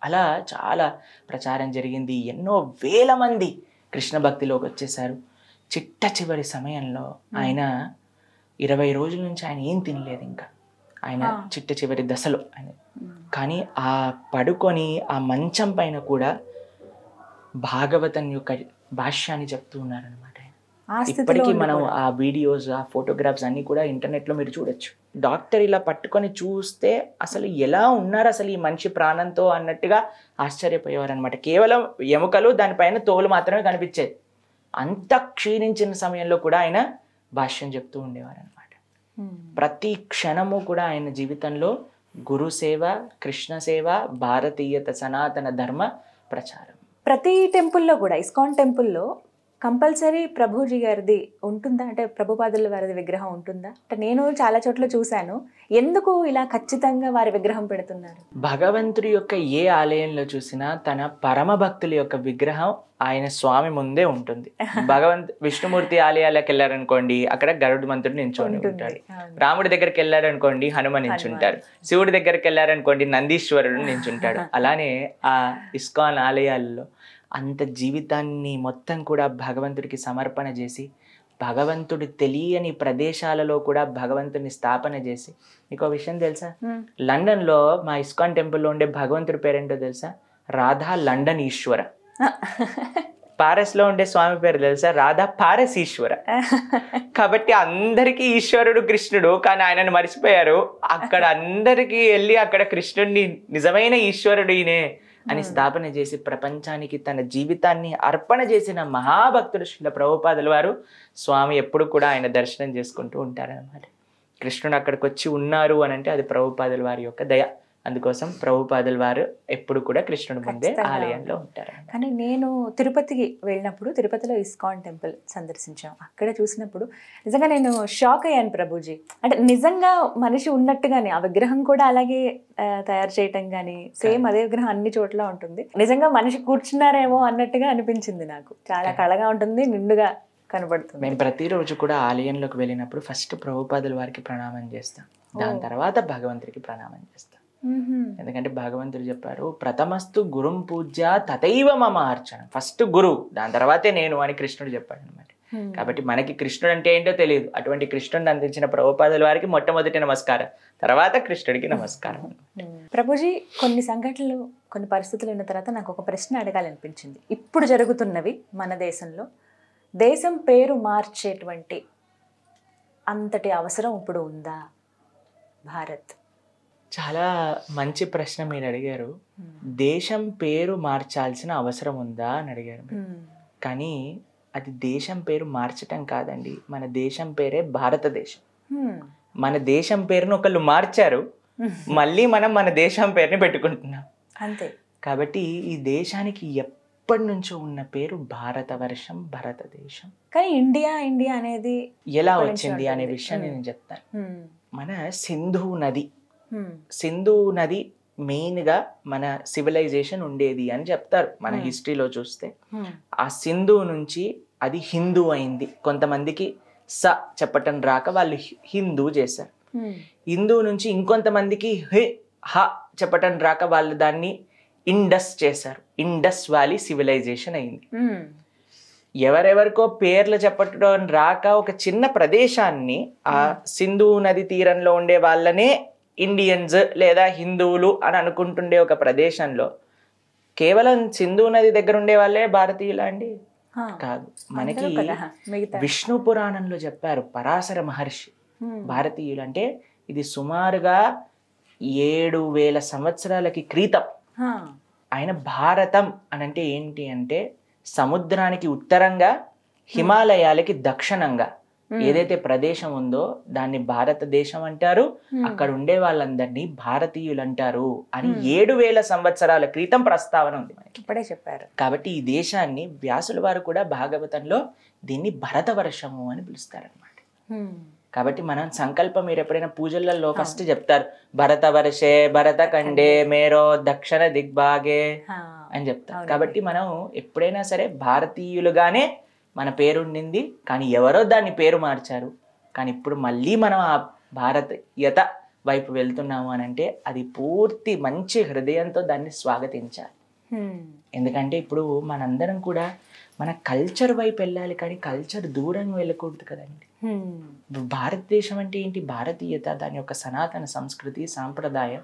అలా చాలా ప్రచారం జరిగింది. ఎన్నో వేల మంది కృష్ణ భక్తిలోకి వచ్చేసారు. చిట్ట చివరి సమయంలో ఆయన ఇరవై రోజుల నుంచి ఆయన ఏం తినలేదు. ఇంకా ఆయన చిట్ట చివరి దశలో ఆయన. కానీ ఆ పడుకొని ఆ మంచం పైన కూడా భాగవతం యొక్క భాష్యాన్ని చెప్తూ ఉన్నారు అనమాట ఆయన. ఇప్పటికీ మనం ఆ వీడియోస్ ఆ ఫోటోగ్రాఫ్స్ అన్ని కూడా ఇంటర్నెట్లో మీరు చూడొచ్చు. డాక్టర్ ఇలా పట్టుకొని చూస్తే అసలు ఎలా ఉన్నారు అసలు ఈ మనిషి ప్రాణంతో అన్నట్టుగా ఆశ్చర్యపోయేవారు అనమాట. కేవలం ఎముకలు దానిపైన తోలు మాత్రమే కనిపించేది. అంత క్షీణించిన సమయంలో కూడా ఆయన భాష్యం చెప్తూ ఉండేవారు అనమాట. ప్రతి క్షణము కూడా ఆయన జీవితంలో గురు సేవ, కృష్ణ సేవ, భారతీయత, సనాతన ధర్మ ప్రచారం. ప్రతి టెంపుల్లో కూడా ఇస్కాన్ టెంపుల్లో కంపల్సరీ ప్రభుజీ గారిది ఉంటుందా, అంటే ప్రభుపాదుల వారిది విగ్రహం ఉంటుందా? అంటే నేను చాలా చోట్ల చూశాను. ఎందుకు ఇలా ఖచ్చితంగా వారి విగ్రహం పెడుతున్నారు? భగవంతుడి యొక్క ఏ ఆలయంలో చూసినా తన పరమ భక్తుల యొక్క విగ్రహం ఆయన స్వామి ముందే ఉంటుంది. భగవంత్ విష్ణుమూర్తి ఆలయాలకు వెళ్ళారనుకోండి, అక్కడ గరుడు మంత్రుడు నించుని ఉంటాడు. రాముడి దగ్గరికి వెళ్ళారనుకోండి, హనుమ నించుంటారు. శివుడి దగ్గరికి వెళ్ళారనుకోండి, నందీశ్వరుడు నించుంటాడు. అలానే ఆ ఇస్కాన్ ఆలయాల్లో అంత జీవితాన్ని మొత్తం కూడా భగవంతుడికి సమర్పణ చేసి, భగవంతుడు తెలియని ప్రదేశాలలో కూడా భగవంతుడిని స్థాపన చేసి. మీకు విషయం తెలుసా, లండన్లో మా ఇస్కాన్ టెంపుల్లో ఉండే భగవంతుడి పేరేంటో తెలుసా? రాధా లండన్ ఈశ్వర. పారెస్లో ఉండే స్వామి పేరు తెలుసా? రాధా పారెస్ ఈశ్వర. కాబట్టి అందరికీ ఈశ్వరుడు కృష్ణుడు, కానీ ఆయనను మర్చిపోయారు. అక్కడ అందరికీ వెళ్ళి అక్కడ కృష్ణుడిని నిజమైన ఈశ్వరుడు ఈయనే అని స్థాపన చేసి ప్రపంచానికి తన జీవితాన్ని అర్పణ చేసిన మహాభక్తుడు శ్రీల ప్రభుపాదుల వారు. స్వామి ఎప్పుడు కూడా ఆయన దర్శనం చేసుకుంటూ ఉంటారన్నమాట. కృష్ణుడు అక్కడికి వచ్చి ఉన్నారు అని అంటే అది ప్రభుపాదుల వారి యొక్క దయ. అందుకోసం ప్రభుపాదుల వారు ఎప్పుడు కూడా కృష్ణుడి ముందే ఆలయంలో ఉంటారు. కానీ నేను తిరుపతికి వెళ్ళినప్పుడు తిరుపతిలో ఇస్కాన్ టెంపుల్ సందర్శించాం. అక్కడ చూసినప్పుడు నిజంగా నేను షాక్ అయ్యాను. ప్రభుజీ అంటే నిజంగా మనిషి ఉన్నట్టుగానే ఆ విగ్రహం కూడా అలాగే తయారు చేయటం కానీ, సేమ్ అదే విగ్రహం అన్ని చోట్ల ఉంటుంది. నిజంగా మనిషి కూర్చున్నారేమో అన్నట్టుగా అనిపించింది నాకు. చాలా కళగా ఉంటుంది, నిండుగా కనబడుతుంది. మేము ప్రతిరోజు కూడా ఆలయంలోకి వెళ్ళినప్పుడు ఫస్ట్ ప్రభుపాదుల వారికి ప్రణామం చేస్తాం, దాని తర్వాత భగవంతుడికి ప్రణామం చేస్తాం. ఎందుకంటే భగవంతుడు చెప్పారు, ప్రథమస్తు గురుం పూజ్య తథైవ మమ అర్చన. ఫస్ట్ గురువు, దాని తర్వాతే నేను అని కృష్ణుడు చెప్పాడు అనమాట. కాబట్టి మనకి కృష్ణుడు అంటే ఏంటో తెలియదు. అటువంటి కృష్ణుడిని అందించిన ప్రభుపాదుల వారికి మొట్టమొదటి నమస్కారం, తర్వాత కృష్ణుడికి నమస్కారం. ప్రభుజీ, కొన్ని సంఘటనలు కొన్ని పరిస్థితులు ఉన్న తర్వాత నాకు ఒక ప్రశ్న అడగాలనిపించింది. ఇప్పుడు జరుగుతున్నవి మన దేశంలో దేశం పేరు మార్చేటువంటి అంతటి అవసరం ఇప్పుడు ఉందా భారత్? చాలా మంచి ప్రశ్న మీరు అడిగారు. దేశం పేరు మార్చాల్సిన అవసరం ఉందా అని అడిగారు. కానీ అది దేశం పేరు మార్చటం కాదండి. మన దేశం పేరే భారతదేశం. మన దేశం పేరును ఒకళ్ళు మార్చారు, మళ్ళీ మనం మన దేశం పేరుని పెట్టుకుంటున్నాం అంతే. కాబట్టి ఈ దేశానికి ఎప్పటి నుంచో ఉన్న పేరు భారతవర్షం, భారతదేశం. కానీ ఇండియా ఇండియా అనేది ఎలా వచ్చింది అనే విషయాన్ని నేను చెప్తాను. మన సింధు నది, సింధు నది మెయిన్గా మన సివిలైజేషన్ ఉండేది అని చెప్తారు. మన హిస్టరీలో చూస్తే ఆ సింధు నుంచి అది హిందూ అయింది. కొంతమందికి స చెప్పటం రాక వాళ్ళు హిందూ చేశారు. హిందూ నుంచి ఇంకొంతమందికి హి హ చెప్పటం రాక వాళ్ళు దాన్ని ఇండస్ చేశారు. ఇండస్ వ్యాలీ సివిలైజేషన్ అయింది. ఎవరెవరికో పేర్లు చెప్పటం రాక ఒక చిన్న ప్రదేశాన్ని ఆ సింధు నది తీరంలో ఉండే వాళ్ళనే ఇండియన్స్ లేదా హిందువులు అని అనుకుంటుండే ఒక ప్రదేశంలో కేవలం సింధు నది దగ్గర ఉండే వాళ్ళే భారతీయులా అండి? కాదు. మనకి విష్ణు పురాణంలో చెప్పారు పరాశర మహర్షి భారతీయులు అంటే ఇది సుమారుగా ఏడు వేల సంవత్సరాలకి క్రితం. ఆయన భారతం అనంటే ఏంటి అంటే సముద్రానికి ఉత్తరంగా హిమాలయాలకి దక్షిణంగా ఏదైతే ప్రదేశం ఉందో దాన్ని భారతదేశం అంటారు. అక్కడ ఉండే వాళ్ళందరినీ భారతీయులు అంటారు అని ఏడు వేల సంవత్సరాల క్రితం ప్రస్తావన ఉంది మనకి, ఇప్పుడే చెప్పారు. కాబట్టి ఈ దేశాన్ని వ్యాసుల వారు కూడా భాగవతంలో దీన్ని భరతవర్షము అని పిలుస్తారనమాట. కాబట్టి మనం సంకల్పం, మీరు ఎప్పుడైనా పూజలలో ఫస్ట్ చెప్తారు భరతవర్షే భరత ఖండే మేరో దక్షిణ దిగ్భాగే అని చెప్తారు. కాబట్టి మనం ఎప్పుడైనా సరే భారతీయులుగానే మన పేరుండింది, కానీ ఎవరో దాన్ని పేరు మార్చారు. కానీ ఇప్పుడు మళ్ళీ మనం ఆ భారతీయత వైపు వెళ్తున్నాము అని అంటే అది పూర్తి మంచి హృదయంతో దాన్ని స్వాగతించాలి. ఎందుకంటే ఇప్పుడు మనందరం కూడా మన కల్చర్ వైపు వెళ్ళాలి, కానీ కల్చర్ దూరం వెళ్ళకూడదు కదండి. భారతదేశం అంటే ఏంటి? భారతీయత, దాని యొక్క సనాతన సంస్కృతి, సాంప్రదాయం,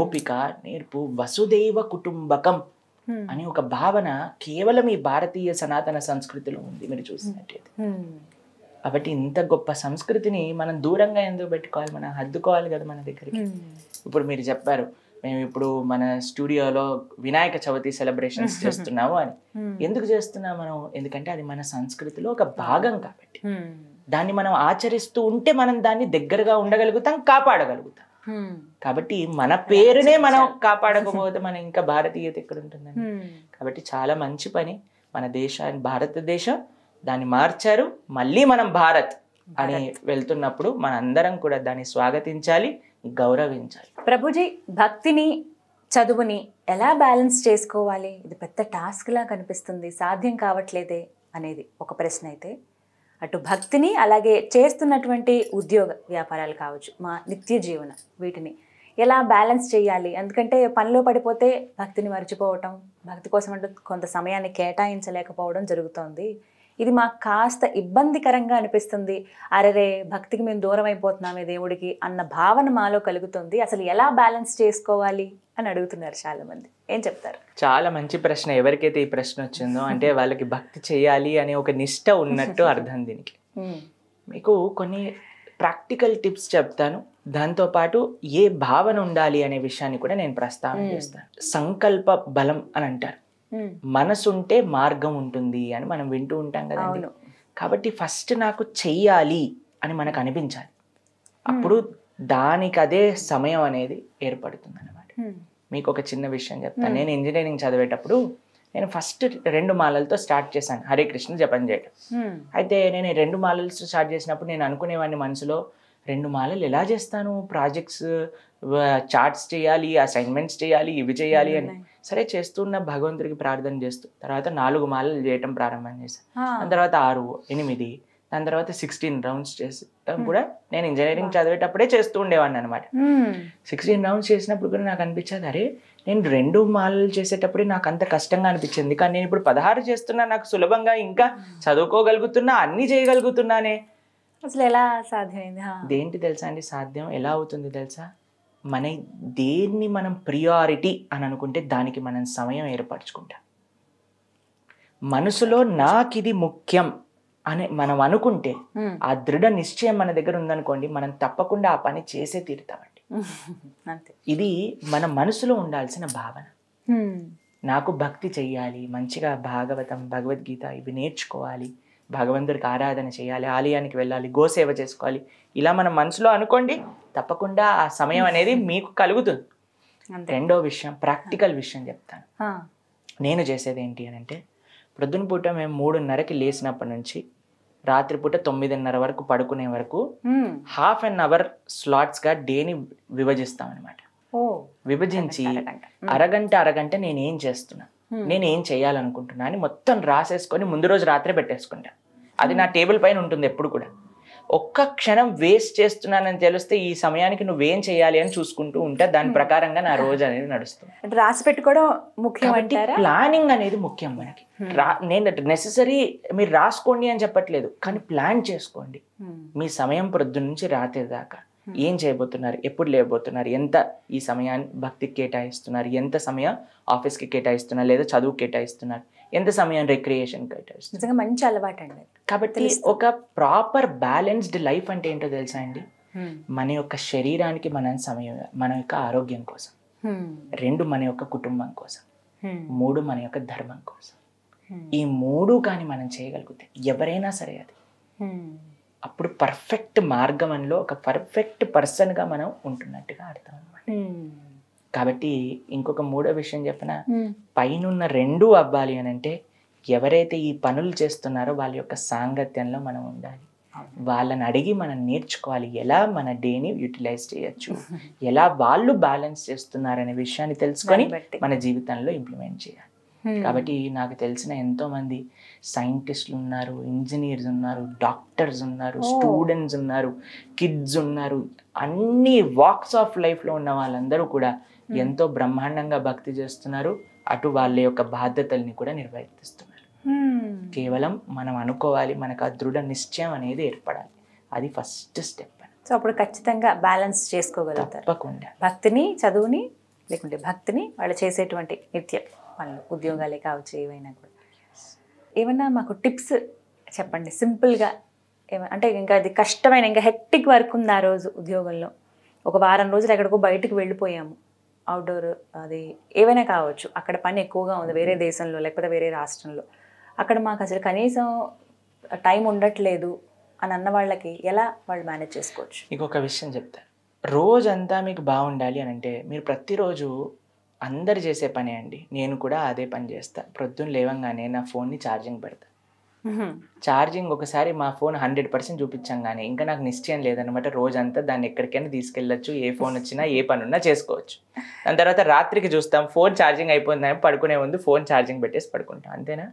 ఓపిక, నేర్పు, వసుదైవ కుటుంబకం అని ఒక భావన కేవలం ఈ భారతీయ సనాతన సంస్కృతిలో ఉంది మీరు చూసినట్టయితే. కాబట్టి ఇంత గొప్ప సంస్కృతిని మనం దూరంగా ఎందుకు పెట్టుకోవాలి? మనం హద్దుకోవాలి కదా మన దగ్గరికి. ఇప్పుడు మీరు చెప్పారు మేము ఇప్పుడు మన స్టూడియోలో వినాయక చవితి సెలబ్రేషన్స్ చేస్తున్నాము అని. ఎందుకు చేస్తున్నాం మనం? ఎందుకంటే అది మన సంస్కృతిలో ఒక భాగం కాబట్టి దాన్ని మనం ఆచరిస్తూ ఉంటే మనం దాన్ని దగ్గరగా ఉండగలుగుతాం, కాపాడగలుగుతాం. కాబట్టి మన పేరునే మనం కాపాడకపోతే మనం ఇంకా భారతీయత ఎక్కడ ఉంటుందండి. కాబట్టి చాలా మంచి పని మన దేశాన్ని, భారతదేశం దాన్ని మార్చారు. మళ్ళీ మనం భారత్ అని వెళ్తున్నప్పుడు మన అందరం కూడా దాన్ని స్వాగతించాలి, గౌరవించాలి. ప్రభుజీ, భక్తిని చదువుని ఎలా బ్యాలెన్స్ చేసుకోవాలి? ఇది పెద్ద టాస్క్లా కనిపిస్తుంది, సాధ్యం కావట్లేదే అనేది ఒక ప్రశ్న. అయితే అటు భక్తిని అలాగే చేస్తున్నటువంటి ఉద్యోగ వ్యాపారాలు కావచ్చు, మా నిత్య జీవన వీటిని ఎలా బ్యాలెన్స్ చేయాలి? ఎందుకంటే పనిలో పడిపోతే భక్తిని మర్చిపోవటం, భక్తి కోసం అంటే కొంత సమయాన్ని కేటాయించలేకపోవడం జరుగుతుంది. ఇది మాకు కాస్త ఇబ్బందికరంగా అనిపిస్తుంది. అరేరే భక్తికి మేము దూరం అయిపోతున్నామే దేవుడికి అన్న భావన మాలో కలుగుతుంది. అసలు ఎలా బ్యాలెన్స్ చేసుకోవాలి అని అడుగుతున్నారు చాలా మంది. ఏం చెప్తారు? చాలా మంచి ప్రశ్న. ఎవరికైతే ఈ ప్రశ్న వచ్చిందో అంటే వాళ్ళకి భక్తి చేయాలి అనే ఒక నిష్ట ఉన్నట్టు అర్థం. దీనికి మీకు కొన్ని ప్రాక్టికల్ టిప్స్ చెప్తాను, దాంతోపాటు ఏ భావన ఉండాలి అనే విషయాన్ని కూడా నేను ప్రస్తావన చేస్తాను. సంకల్ప బలం అని అంటారు. మనసుంటే మార్గం ఉంటుంది అని మనం వింటూ ఉంటాం కదా. కాబట్టి ఫస్ట్ నాకు చెయ్యాలి అని మనకు అనిపించాలి, అప్పుడు దానికి అదే సమయం అనేది ఏర్పడుతుంది అనమాట. మీకు ఒక చిన్న విషయం చెప్తాను. నేను ఇంజనీరింగ్ చదివేటప్పుడు నేను ఫస్ట్ రెండు మాలలతో స్టార్ట్ చేశాను, హరే కృష్ణ జపం చేయడం. అయితే నేను రెండు మాలలతో స్టార్ట్ చేసినప్పుడు నేను అనుకునేవాడిని మనసులో, రెండు మాలలు ఎలా చేస్తాను? ప్రాజెక్ట్స్, చార్ట్స్ చేయాలి, అసైన్మెంట్స్ చేయాలి, ఇవి చేయాలి అని. సరే చేస్తున్న భగవంతుడికి ప్రార్థన చేస్తూ తర్వాత నాలుగు మాలలు చేయటం ప్రారంభం చేశాను. దాని తర్వాత ఆరు, ఎనిమిది, దాని తర్వాత సిక్స్టీన్ రౌండ్స్ చేసాం కూడా. నేను ఇంజనీరింగ్ చదివేటప్పుడే చేస్తూ ఉండేవాడిని అనమాట. సిక్స్టీన్ రౌండ్స్ చేసినప్పుడు కూడా నాకు అనిపించేది, అరే నేను రెండు మాలలు చేసేటప్పుడే నాకు అంత కష్టంగా అనిపించింది, కానీ నేను ఇప్పుడు పదహారు చేస్తున్నా, నాకు సులభంగా ఇంకా చదువుకోగలుగుతున్నా, అన్ని చేయగలుగుతున్నానే. అసలు ఎలా సాధ్యమైంది? దేంటి తెలుసా అండి సాధ్యం? ఎలా అవుతుంది తెలుసా? మన దేన్ని మనం ప్రియారిటీ అని అనుకుంటే దానికి మనం సమయం ఏర్పరచుకుంటాం. మనసులో నాకు ఇది ముఖ్యం అని మనం అనుకుంటే, ఆ దృఢ నిశ్చయం మన దగ్గర ఉందనుకోండి, మనం తప్పకుండా ఆ పని చేసే తీరుతామండి. అంతే. ఇది మన మనసులో ఉండాల్సిన భావన. నాకు భక్తి చెయ్యాలి, మంచిగా భాగవతం, భగవద్గీత ఇవి నేర్చుకోవాలి, భగవంతుడికి ఆరాధన చేయాలి, ఆలయానికి వెళ్ళాలి, గోసేవ చేసుకోవాలి, ఇలా మన మనసులో అనుకోండి, తప్పకుండా ఆ సమయం అనేది మీకు కలుగుతుంది. రెండో విషయం, ప్రాక్టికల్ విషయం చెప్తాను. నేను చేసేది ఏంటి అని అంటే, ప్రొద్దున పూట మేము మూడున్నరకి లేచినప్పటి నుంచి రాత్రిపూట తొమ్మిదిన్నర వరకు పడుకునే వరకు హాఫ్ అన్ అవర్ స్లాట్స్గా డేని విభజిస్తాం అనమాట. విభజించి అరగంట అరగంట నేనేం చేస్తున్నా, నేనేం చేయాలనుకుంటున్నా అని మొత్తం రాసేసుకొని ముందు రోజు రాత్రే పెట్టేసుకుంటా. అది నా టేబుల్ పైన ఉంటుంది ఎప్పుడు కూడా. ఒక్క క్షణం వేస్ట్ చేస్తున్నానని తెలిస్తే ఈ సమయానికి నువ్వేం చేయాలి అని చూసుకుంటూ ఉంటా. దాని ప్రకారంగా నా రోజు అనేది నడుస్తుంది. రాసి పెట్టుకోవడం ముఖ్యం అంటే ప్లానింగ్ అనేది ముఖ్యం మనకి. నేను నెససరీ మీరు రాసుకోండి అని చెప్పట్లేదు, కానీ ప్లాన్ చేసుకోండి. మీ సమయం ప్రొద్దున నుంచి రాత్రి దాకా ఏం చేయబోతున్నారు, ఎప్పుడు లేకపోతున్నారు, ఎంత ఈ సమయాన్ని భక్తికి కేటాయిస్తున్నారు, ఎంత సమయం ఆఫీస్కి కేటాయిస్తున్నారు లేదా చదువుకి కేటాయిస్తున్నారు, ఎంత సమయం రిక్రియేషన్ కేటాయిస్తున్నారు. మంచి అలవాటు అండి. కాబట్టి ఒక ప్రాపర్ బ్యాలెన్స్డ్ లైఫ్ అంటే ఏంటో తెలుసా అండి? మన యొక్క శరీరానికి మనం సమయం, మన యొక్క ఆరోగ్యం కోసం, రెండు మన యొక్క కుటుంబం కోసం, మూడు మన యొక్క ధర్మం కోసం. ఈ మూడు కానీ మనం చేయగలిగితే ఎవరైనా సరే అది అప్పుడు పర్ఫెక్ట్ మార్గంలో ఒక పర్ఫెక్ట్ పర్సన్గా మనం ఉంటున్నట్టుగా అర్థం అనమాట. కాబట్టి ఇంకొక మూడో విషయం చెప్పిన, పైనున్న రెండూ అవ్వాలి అని అంటే ఎవరైతే ఈ పనులు చేస్తున్నారో వాళ్ళ యొక్క సాంగత్యంలో మనం ఉండాలి. వాళ్ళని అడిగి మనం నేర్చుకోవాలి ఎలా మన డేని యూటిలైజ్ చేయొచ్చు, ఎలా వాళ్ళు బ్యాలెన్స్ చేస్తున్నారనే విషయాన్ని తెలుసుకొని మన జీవితంలో ఇంప్లిమెంట్ చేయాలి. కాబట్టి నాకు తెలిసిన ఎంతో మంది సైంటిస్టులు ఉన్నారు, ఇంజనీర్స్ ఉన్నారు, డాక్టర్స్ ఉన్నారు, స్టూడెంట్స్ ఉన్నారు, కిడ్స్ ఉన్నారు, అన్ని వాక్స్ ఆఫ్ లైఫ్లో ఉన్న వాళ్ళందరూ కూడా ఎంతో బ్రహ్మాండంగా భక్తి చేస్తున్నారు. అటు వాళ్ళ యొక్క బాధ్యతల్ని కూడా నిర్వర్తిస్తున్నారు. కేవలం మనం అనుకోవాలి, మనకు ఆ దృఢ నిశ్చయం అనేది ఏర్పడాలి, అది ఫస్ట్ స్టెప్. సో అప్పుడు ఖచ్చితంగా బ్యాలెన్స్ చేసుకోగలుగుతారు తప్పకుండా, భక్తిని చదువుని లేకుంటే భక్తిని వాళ్ళు చేసేటువంటి నిత్య వాళ్ళు ఉద్యోగాలే కావచ్చు ఏవైనా కూడా. ఏమన్నా మాకు టిప్స్ చెప్పండి సింపుల్గా, ఏమన్నా అంటే ఇంకా అది కష్టమైన ఇంకా హెక్టిక్ వర్క్ ఉంది ఆ రోజు ఉద్యోగంలో, ఒక వారం రోజులు ఎక్కడికో బయటకు వెళ్ళిపోయాము, అవుట్డోర్ అది ఏవైనా కావచ్చు, అక్కడ పని ఎక్కువగా ఉంది వేరే దేశంలో లేకపోతే వేరే రాష్ట్రంలో, అక్కడ మాకు అసలు కనీసం టైం ఉండట్లేదు అని అన్న వాళ్ళకి ఎలా వాళ్ళు మేనేజ్ చేసుకోవచ్చు? ఇంకొక విషయం చెప్తాను, రోజంతా మీకు బాగుండాలి అని అంటే మీరు ప్రతిరోజు అందరు చేసే పనే అండి, నేను కూడా అదే పని చేస్తా. ప్రొద్దున లేవంగానే నా ఫోన్ని ఛార్జింగ్ పెడతా. ఛార్జింగ్ ఒకసారి మా ఫోన్ హండ్రెడ్ పర్సెంట్ చూపించంగానే ఇంకా నాకు నిశ్చయం లేదనమాట, రోజంతా దాన్ని ఎక్కడికైనా తీసుకెళ్ళచ్చు, ఏ ఫోన్ వచ్చినా ఏ పని ఉన్నా చేసుకోవచ్చు. దాని తర్వాత రాత్రికి చూస్తాం ఫోన్ ఛార్జింగ్ అయిపోయిందని, పడుకునే ముందు ఫోన్ ఛార్జింగ్ పెట్టేసి పడుకుంటాం, అంతేనా?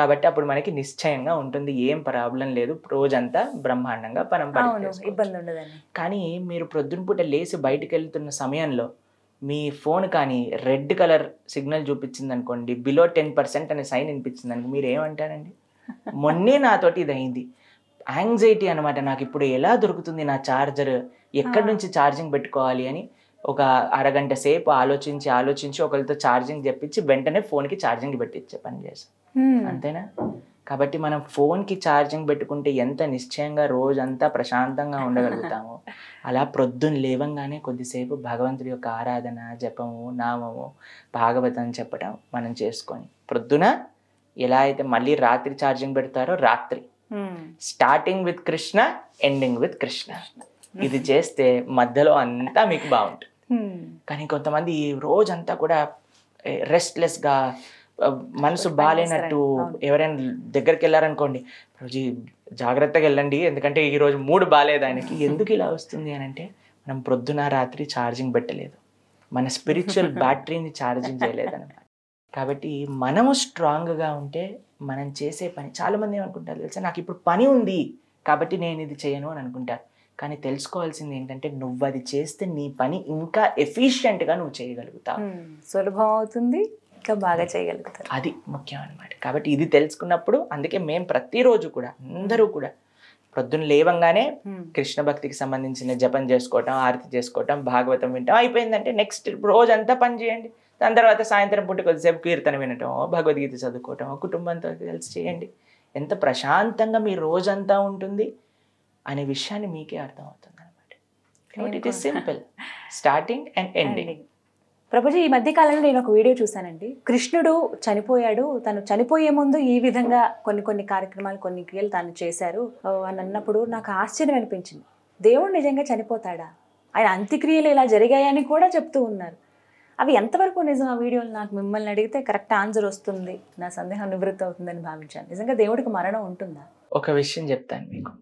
కాబట్టి అప్పుడు మనకి నిశ్చయంగా ఉంటుంది, ఏం ప్రాబ్లం లేదు, రోజంతా బ్రహ్మాండంగా పనం పని ఇబ్బంది ఉండదు. కానీ మీరు ప్రొద్దునపూట లేచి బయటకు వెళ్తున్న సమయంలో మీ ఫోన్ కానీ రెడ్ కలర్ సిగ్నల్ చూపించింది అనుకోండి, బిలో టెన్ పర్సెంట్ అనే సైన్ వినిపించింది అనుకో, మీరు ఏమంటారండి? మొన్నే నాతోటి ఇది అయింది, యాంగ్జైటీ అనమాట, నాకు ఇప్పుడు ఎలా దొరుకుతుంది నా ఛార్జర్, ఎక్కడి నుంచి ఛార్జింగ్ పెట్టుకోవాలి అని ఒక అరగంట సేపు ఆలోచించి ఆలోచించి ఒకరితో ఛార్జింగ్ చెప్పించి వెంటనే ఫోన్కి ఛార్జింగ్ పెట్టించే పని చేస్తాం, అంతేనా? కాబట్టి మనం ఫోన్కి ఛార్జింగ్ పెట్టుకుంటే ఎంత నిశ్చయంగా రోజంతా ప్రశాంతంగా ఉండగలుగుతాము. అలా ప్రొద్దున లేవంగానే కొద్దిసేపు భగవంతుడి యొక్క ఆరాధన, జపము, నామము, భాగవతం చెప్పడం మనం చేసుకొని ప్రొద్దున ఎలా అయితే మళ్ళీ రాత్రి ఛార్జింగ్ పెడతారో, రాత్రి starting with Krishna ending with Krishna, ఇది చేస్తే మధ్యలో అంతా మీకు బాగుంటుంది. కానీ కొంతమంది రోజంతా కూడా రెస్ట్లెస్గా మనసు బాగాలేనట్టు, ఎవరైనా దగ్గరికి వెళ్ళారనుకోండి, రోజు జాగ్రత్తగా వెళ్ళండి ఎందుకంటే ఈరోజు మూడు బాగాలేదు ఆయనకి, ఎందుకు ఇలా వస్తుంది అని అంటే మనం ప్రొద్దున రాత్రి ఛార్జింగ్ పెట్టలేదు, మన స్పిరిచువల్ బ్యాటరీని ఛార్జింగ్ చేయలేదన్నమాట. కాబట్టి మనము స్ట్రాంగ్గా ఉంటే మనం చేసే పని, చాలామంది ఏమనుకుంటారు తెలుసా, నాకు ఇప్పుడు పని ఉంది కాబట్టి నేను ఇది చేయను అని అనుకుంటారు. కానీ తెలుసుకోవాల్సింది ఏంటంటే నువ్వు అది చేస్తే నీ పని ఇంకా ఎఫిషియెంట్గా నువ్వు చేయగలుగుతావు, సులభం అవుతుంది, ఇంకా బాగా చేయగలుగుతారు, అది ముఖ్యం అనమాట. కాబట్టి ఇది తెలుసుకున్నప్పుడు అందుకే మేము ప్రతిరోజు కూడా అందరూ కూడా ప్రొద్దున లేవంగానే కృష్ణ భక్తికి సంబంధించిన జపం చేసుకోవటం, ఆరతి చేసుకోవటం, భాగవతం వింటాం, అయిపోయిందంటే నెక్స్ట్ రోజంతా పని చేయండి. దాని తర్వాత సాయంత్రం పూట కొద్దిసేపు కీర్తన వినటమో, భగవద్గీత చదువుకోవటమో, కుటుంబంతో కలిసి చేయండి. ఎంత ప్రశాంతంగా మీ రోజంతా ఉంటుంది అనే విషయాన్ని మీకే అర్థమవుతుంది అనమాట. కాబట్టి it is simple, starting and ending. Prabhuji, ఈ మధ్యకాలంలో నేను ఒక వీడియో చూశానండి, కృష్ణుడు చనిపోయాడు, తను చనిపోయే ముందు ఈ విధంగా కొన్ని కొన్ని కార్యక్రమాలు కొన్ని క్రియలు తాను చేశారు అని అన్నప్పుడు నాకు ఆశ్చర్యం అనిపించింది. దేవుడు నిజంగా చనిపోతాడా? ఆయన అంత్యక్రియలు ఇలా జరిగాయని కూడా చెప్తూ ఉన్నారు. అవి ఎంతవరకు నిజం? ఆ వీడియోలు నాకు మిమ్మల్ని అడిగితే కరెక్ట్ ఆన్సర్ వస్తుంది, నా సందేహం నివృత్తి అవుతుందని భావించాను. నిజంగా దేవుడికి మరణం ఉంటుందా? ఒక విషయం చెప్తాను మీకు,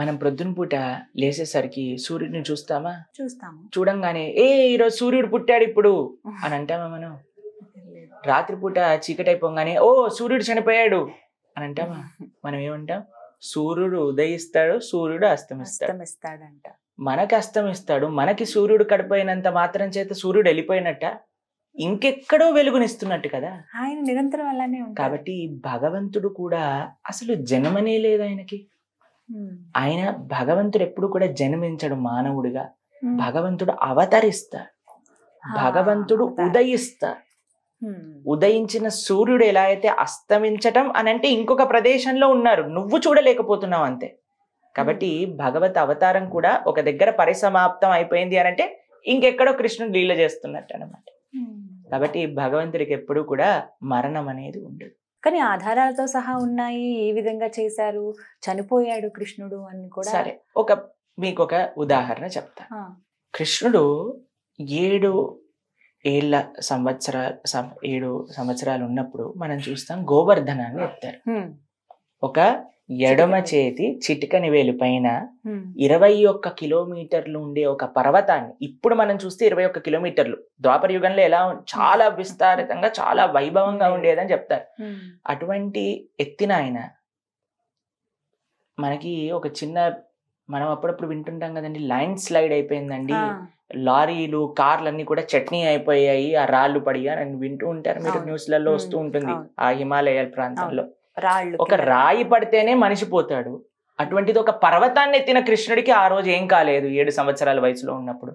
మనం ప్రొద్దున పూట లేసేసరికి సూర్యుడిని చూస్తామా? చూస్తాము. చూడంగానే ఏ ఈరోజు సూర్యుడు పుట్టాడు ఇప్పుడు అని అంటామా మనం? రాత్రి పూట చీకటి అయిపోగానే ఓ సూర్యుడు చనిపోయాడు అని అంటామా? మనం ఏమంటాం, సూర్యుడు ఉదయిస్తాడు, సూర్యుడు అస్తమిస్తాడంట. మనకి అస్తమిస్తాడు, మనకి సూర్యుడు కడిపోయినంత మాత్రం చేత సూర్యుడు వెళ్ళిపోయినట్ట, ఇంకెక్కడో వెలుగునిస్తున్నట్టు కదా ఆయన నిరంతరం అలానే. కాబట్టి భగవంతుడు కూడా అసలు జన్మనే లేదు ఆయనకి. ఆయన భగవంతుడు ఎప్పుడు కూడా జన్మించడు మానవుడిగా, భగవంతుడు అవతరిస్తాడు, భగవంతుడు ఉదయిస్తాడు. ఉదయించిన సూర్యుడు ఎలా అయితే అస్తమించటం అని అంటే ఇంకొక ప్రదేశంలో ఉన్నారు, నువ్వు చూడలేకపోతున్నావు అంతే. కాబట్టి భగవత్ అవతారం కూడా ఒక దగ్గర పరిసమాప్తం అయిపోయింది అని అంటే ఇంకెక్కడో కృష్ణుడు లీల చేస్తున్నట్టు అనమాట. కాబట్టి భగవంతుడికి ఎప్పుడు కూడా మరణం అనేది ఉండదు. కానీ ఆధారాలతో సహా ఉన్నాయి, ఈ విధంగా చేశారు, చనిపోయాడు కృష్ణుడు అని కూడా. సరే, ఒక మీకు ఒక ఉదాహరణ చెప్తా. కృష్ణుడు ఏడు ఏళ్ళ సంవత్సరాల ఏడు సంవత్సరాలు ఉన్నప్పుడు మనం చూస్తాం గోవర్ధనాన్ని ఎత్తారు. ఒక ఎడమ చేతి చిటికని వేలు పైన ఇరవై ఒక్క కిలోమీటర్లు ఉండే ఒక పర్వతాన్ని, ఇప్పుడు మనం చూస్తే ఇరవై ఒక్క కిలోమీటర్లు ద్వాపర యుగంలో ఎలా చాలా విస్తారితంగా చాలా వైభవంగా ఉండేదని చెప్తారు, అటువంటి ఎత్తిన ఆయన మనకి ఒక చిన్న మనం అప్పుడప్పుడు వింటుంటాం కదండి, ల్యాండ్ స్లైడ్ అయిపోయిందండి, లారీలు కార్లన్నీ కూడా చట్నీ అయిపోయాయి, ఆ రాళ్ళు పడియారు అని వింటూ ఉంటారు మీరు, న్యూస్లలో వస్తూ ఉంటుంది. ఆ హిమాలయ ప్రాంతంలో రాళ్ళు, ఒక రాయి పడితేనే మనిషి పోతాడు, అటువంటిది ఒక పర్వతాన్ని ఎత్తిన కృష్ణుడికి ఆ రోజు ఏం కాలేదు, ఏడు సంవత్సరాల వయసులో ఉన్నప్పుడు.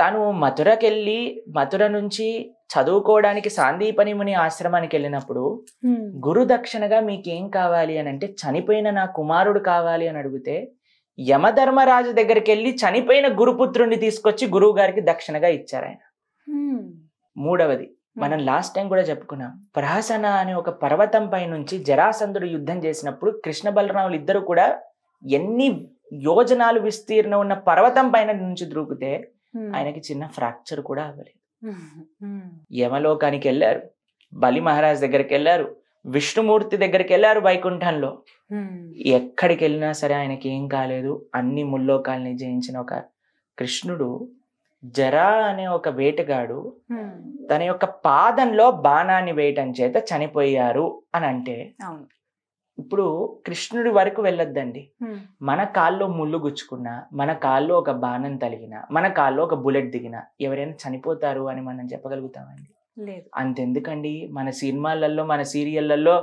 తాను మథురకెళ్ళి మథుర నుంచి చదువుకోవడానికి సాందీపని ముని ఆశ్రమానికి వెళ్ళినప్పుడు గురు దక్షిణగా మీకేం కావాలి అని అంటే, చనిపోయిన నా కుమారుడు కావాలి అని అడిగితే, యమధర్మరాజు దగ్గరికి వెళ్ళి చనిపోయిన గురుపుత్రుడిని తీసుకొచ్చి గురువు గారికి దక్షిణగా ఇచ్చారు ఆయన. మూడవది మనం లాస్ట్ టైం కూడా చెప్పుకున్నాం, ప్రహసన అనే ఒక పర్వతం పై నుంచి జరాసంధుడు యుద్ధం చేసినప్పుడు కృష్ణ బలరాములు ఇద్దరు కూడా ఎన్ని యోజనాలు విస్తీర్ణం ఉన్న పర్వతం పైన నుంచి దూకుతే ఆయనకి చిన్న ఫ్రాక్చర్ కూడా అవ్వలేదు. యమలోకానికి వెళ్ళారు, బలి మహారాజ్ దగ్గరికి వెళ్ళారు, విష్ణుమూర్తి దగ్గరికి వెళ్ళారు వైకుంఠంలో, ఎక్కడికి వెళ్ళినా సరే ఆయనకి ఏం కాలేదు. అన్ని ముల్లోకాలని జయించిన ఒక కృష్ణుడు, జరా అనే ఒక వేటగాడు తన యొక్క పాదంలో బాణాన్ని వేయటం చేత చనిపోయారు అని అంటే, ఇప్పుడు కృష్ణుడి వరకు వెళ్ళొద్దండి, మన కాల్లో ముళ్ళు గుచ్చుకున్నా, మన కాల్లో ఒక బాణం తలిగినా, మన కాల్లో ఒక బుల్లెట్ దిగినా ఎవరైనా చనిపోతారు అని మనం చెప్పగలుగుతామండి? లేదు. అంతెందుకండి, మన సినిమాలలో మన సీరియళ్లలో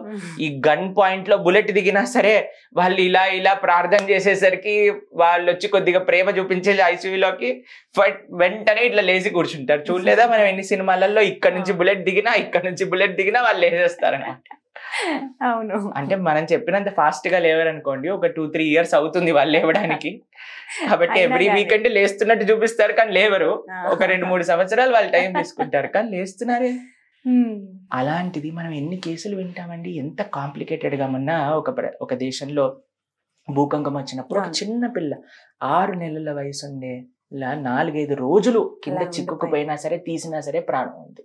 ఈ గన్ పాయింట్ లో బుల్లెట్ దిగినా సరే వాళ్ళు ఇలా ఇలా ప్రార్థన చేసేసరికి వాళ్ళు వచ్చి కొద్దిగా ప్రేమ చూపించే ఐసీయూలోకి వెంటనే ఇట్లా లేచి కూర్చుంటారు. చూడలేదా మనం ఎన్ని సినిమాలలో ఇక్కడ నుంచి బుల్లెట్ దిగినా ఇక్కడ నుంచి బుల్లెట్ దిగినా వాళ్ళు లేచేస్తారనమాట. అవును, అంటే మనం చెప్పినంత ఫాస్ట్ గా లేవరనుకోండి, ఒక టూ త్రీ ఇయర్స్ అవుతుంది వాళ్ళు లేవడానికి, కాబట్టి ఎవ్రీ వీకెండ్ లేస్తున్నట్టు చూపిస్తారు కానీ లేవరు, ఒక రెండు మూడు సంవత్సరాలు వాళ్ళు టైం తీసుకుంటారు కానీ లేస్తున్నారే. అలాంటిది మనం ఎన్ని కేసులు వింటామండి. ఎంత కాంప్లికేటెడ్ గా మొన్న ఒక ఒక దేశంలో భూకంపం వచ్చినప్పుడు ఒక చిన్న పిల్ల ఆరు నెలల వయసు ఉండే ఇలా నాలుగైదు రోజులు కింద చిక్కుకుపోయినా సరే తీసినా సరే ప్రాణం ఉంది.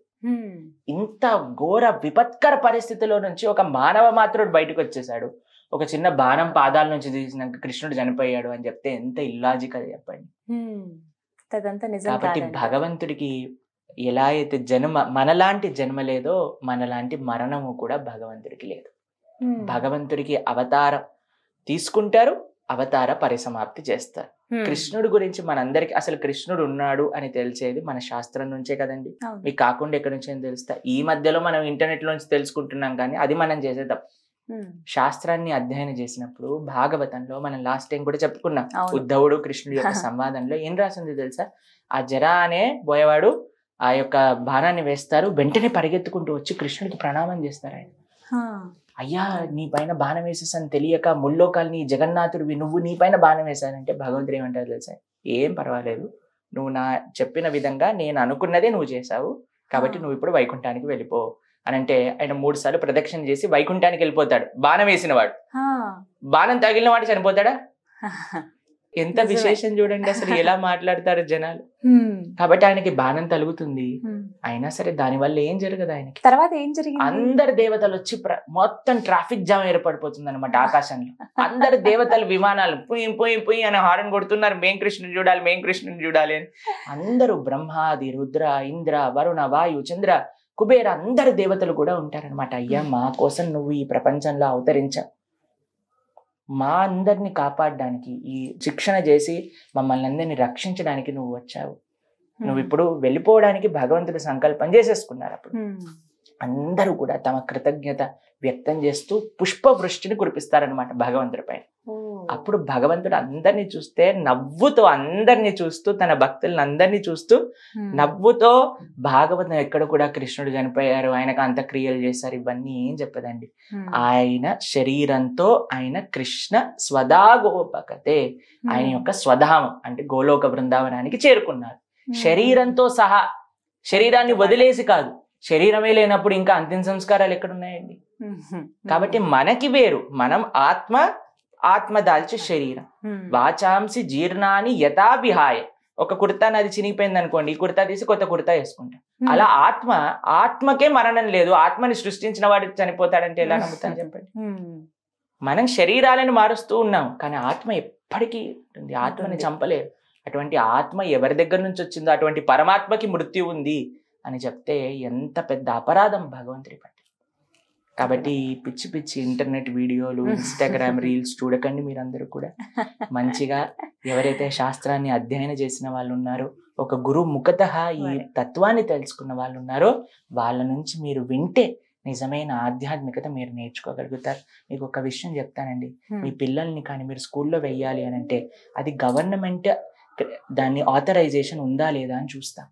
ఇంత ఘోర విపత్కర పరిస్థితిలో నుంచి ఒక మానవ మాత్రుడు బయటకు వచ్చేసాడు, ఒక చిన్న బాణం పాదాల నుంచి తీసినాక కృష్ణుడు చనిపోయాడు అని చెప్తే ఎంత ఇల్లాజికల్ చెప్పండి. కాబట్టి భగవంతుడికి ఎలా అయితే జన్మ, మనలాంటి జన్మ లేదో మనలాంటి మరణము కూడా భగవంతుడికి లేదు. భగవంతుడికి అవతారం తీసుకుంటారు, అవతార పరిసమాప్తి చేస్తారు. కృష్ణుడు గురించి మనందరికి అసలు కృష్ణుడు ఉన్నాడు అని తెలిసేది మన శాస్త్రం నుంచే కదండి, మీకు కాకుండా ఎక్కడి నుంచి తెలుస్తా? ఈ మధ్యలో మనం ఇంటర్నెట్ లోంచి తెలుసుకుంటున్నాం కానీ అది మనం చేసే తప్పు. శాస్త్రాన్ని అధ్యయనం చేసినప్పుడు భాగవతంలో మనం లాస్ట్ టైం కూడా చెప్పుకున్నాం, ఉద్ధవుడు కృష్ణుడి యొక్క సంవాదంలో ఏం రాసింది తెలుసా? ఆ జరా అనే బోయవాడు ఆ యొక్క బాణాన్ని వేస్తారు, వెంటనే పరిగెత్తుకుంటూ వచ్చి కృష్ణుడికి ప్రణామం చేస్తారు. ఆయన, అయ్యా నీ పైన బాణం వేసేసాను తెలియక, ముల్లోకాల్ని జగన్నాథుడివి, నువ్వు నీ పైన బాణం వేసానంటే భగవంతుడు ఏమంటారు తెలుసా? ఏం పర్వాలేదు, నువ్వు నా చెప్పిన విధంగా నేను అనుకున్నదే నువ్వు చేసావు, కాబట్టి నువ్వు ఇప్పుడు వైకుంఠానికి వెళ్ళిపో అని అంటే, ఆయన మూడు సార్లు ప్రదక్షిణ చేసి వైకుంఠానికి వెళ్ళిపోతాడు. బాణం వేసిన వాడు, బాణం తగిలిన వాడు చనిపోతాడా? ఎంత విశేషం చూడండి, అసలు ఎలా మాట్లాడతారు జనాలు. కాబట్టి ఆయనకి బాణం తలుగుతుంది, అయినా సరే దాని వల్ల ఏం జరగదు ఆయనకి. తర్వాత ఏం జరిగింది? అందరు దేవతలు వచ్చి మొత్తం ట్రాఫిక్ జామ్ ఏర్పడిపోతుంది అనమాట ఆకాశంలో. అందరు దేవతలు విమానాలు పుయ్యి పుయ్యి పుయ్యి అని హారన్ కొడుతున్నారు, మేం కృష్ణుని చూడాలి మేం కృష్ణుని చూడాలి అని. అందరూ బ్రహ్మాది రుద్ర ఇంద్ర వరుణ వాయు చంద్ర కుబేర అందరు దేవతలు కూడా ఉంటారనమాట. అయ్యా మా కోసం నువ్వు ఈ ప్రపంచంలో అవతరించావు, మా అందరిని కాపాడడానికి, ఈ శిక్షణ చేసి మమ్మల్ని అందరినీ రక్షించడానికి నువ్వు వచ్చావు, నువ్వు ఇప్పుడు వెళ్ళిపోవడానికి భగవంతుడు సంకల్పం చేసేసుకున్నారు. అప్పుడు అందరూ కూడా తమ కృతజ్ఞత వ్యక్తం చేస్తూ పుష్పవృష్టిని కురిపిస్తారనమాట భగవంతుడి పైన. అప్పుడు భగవంతుడు అందరినీ చూస్తే నవ్వుతో, అందరినీ చూస్తూ, తన భక్తులను అందరినీ చూస్తూ నవ్వుతో, భాగవతం ఎక్కడ కూడా కృష్ణుడు చనిపోయారు, ఆయనకు అంత క్రియలు చేశారు, ఇవన్నీ ఏం చెప్పదండి. ఆయన శరీరంతో ఆయన కృష్ణ స్వదాగోపకతే, ఆయన యొక్క స్వధామం అంటే గోలోక బృందావనానికి చేరుకున్నారు శరీరంతో సహా. శరీరాన్ని వదిలేసి కాదు, శరీరమే లేనప్పుడు ఇంకా అంతిమ సంస్కారాలు ఎక్కడున్నాయండి? కాబట్టి మనకి వేరు, మనం ఆత్మ, ఆత్మ దాల్చి శరీరం. వాచాంసి జీర్ణాన్ని యథా విహాయ, ఒక కుర్తా నాది చినిగిపోయింది అనుకోండి, ఈ కుర్తా తీసి కొత్త కుర్తా వేసుకుంటాం. అలా ఆత్మ, ఆత్మకే మరణం లేదు, ఆత్మని సృష్టించిన వాడు చనిపోతాడంటే ఎలా నమ్ముతాను చెప్పండి? మనం శరీరాలను మారుస్తూ ఉన్నాం కానీ ఆత్మ ఎప్పటికీ ఉంటుంది, ఆత్మని చంపలేదు. అటువంటి ఆత్మ ఎవరి దగ్గర నుంచి వచ్చిందో అటువంటి పరమాత్మకి మృత్యు ఉంది అని చెప్తే ఎంత పెద్ద అపరాధం భగవంతుడి పట్ల. కాబట్టి పిచ్చి పిచ్చి ఇంటర్నెట్ వీడియోలు, ఇన్స్టాగ్రామ్ రీల్స్ చూడకండి. మీరందరూ కూడా మంచిగా ఎవరైతే శాస్త్రాన్ని అధ్యయనం చేసిన వాళ్ళు ఉన్నారో, ఒక గురువు ముఖతః ఈ తత్వాన్ని తెలుసుకున్న వాళ్ళు ఉన్నారో, వాళ్ళ నుంచి మీరు వింటే నిజమైన ఆధ్యాత్మికత మీరు నేర్చుకోగలుగుతారు. మీకు ఒక విషయం చెప్తానండి, మీ పిల్లల్ని కానీ మీరు స్కూల్లో వెయ్యాలి అని అంటే అది గవర్నమెంట్ దాన్ని ఆథరైజేషన్ ఉందా లేదా అని చూస్తాం.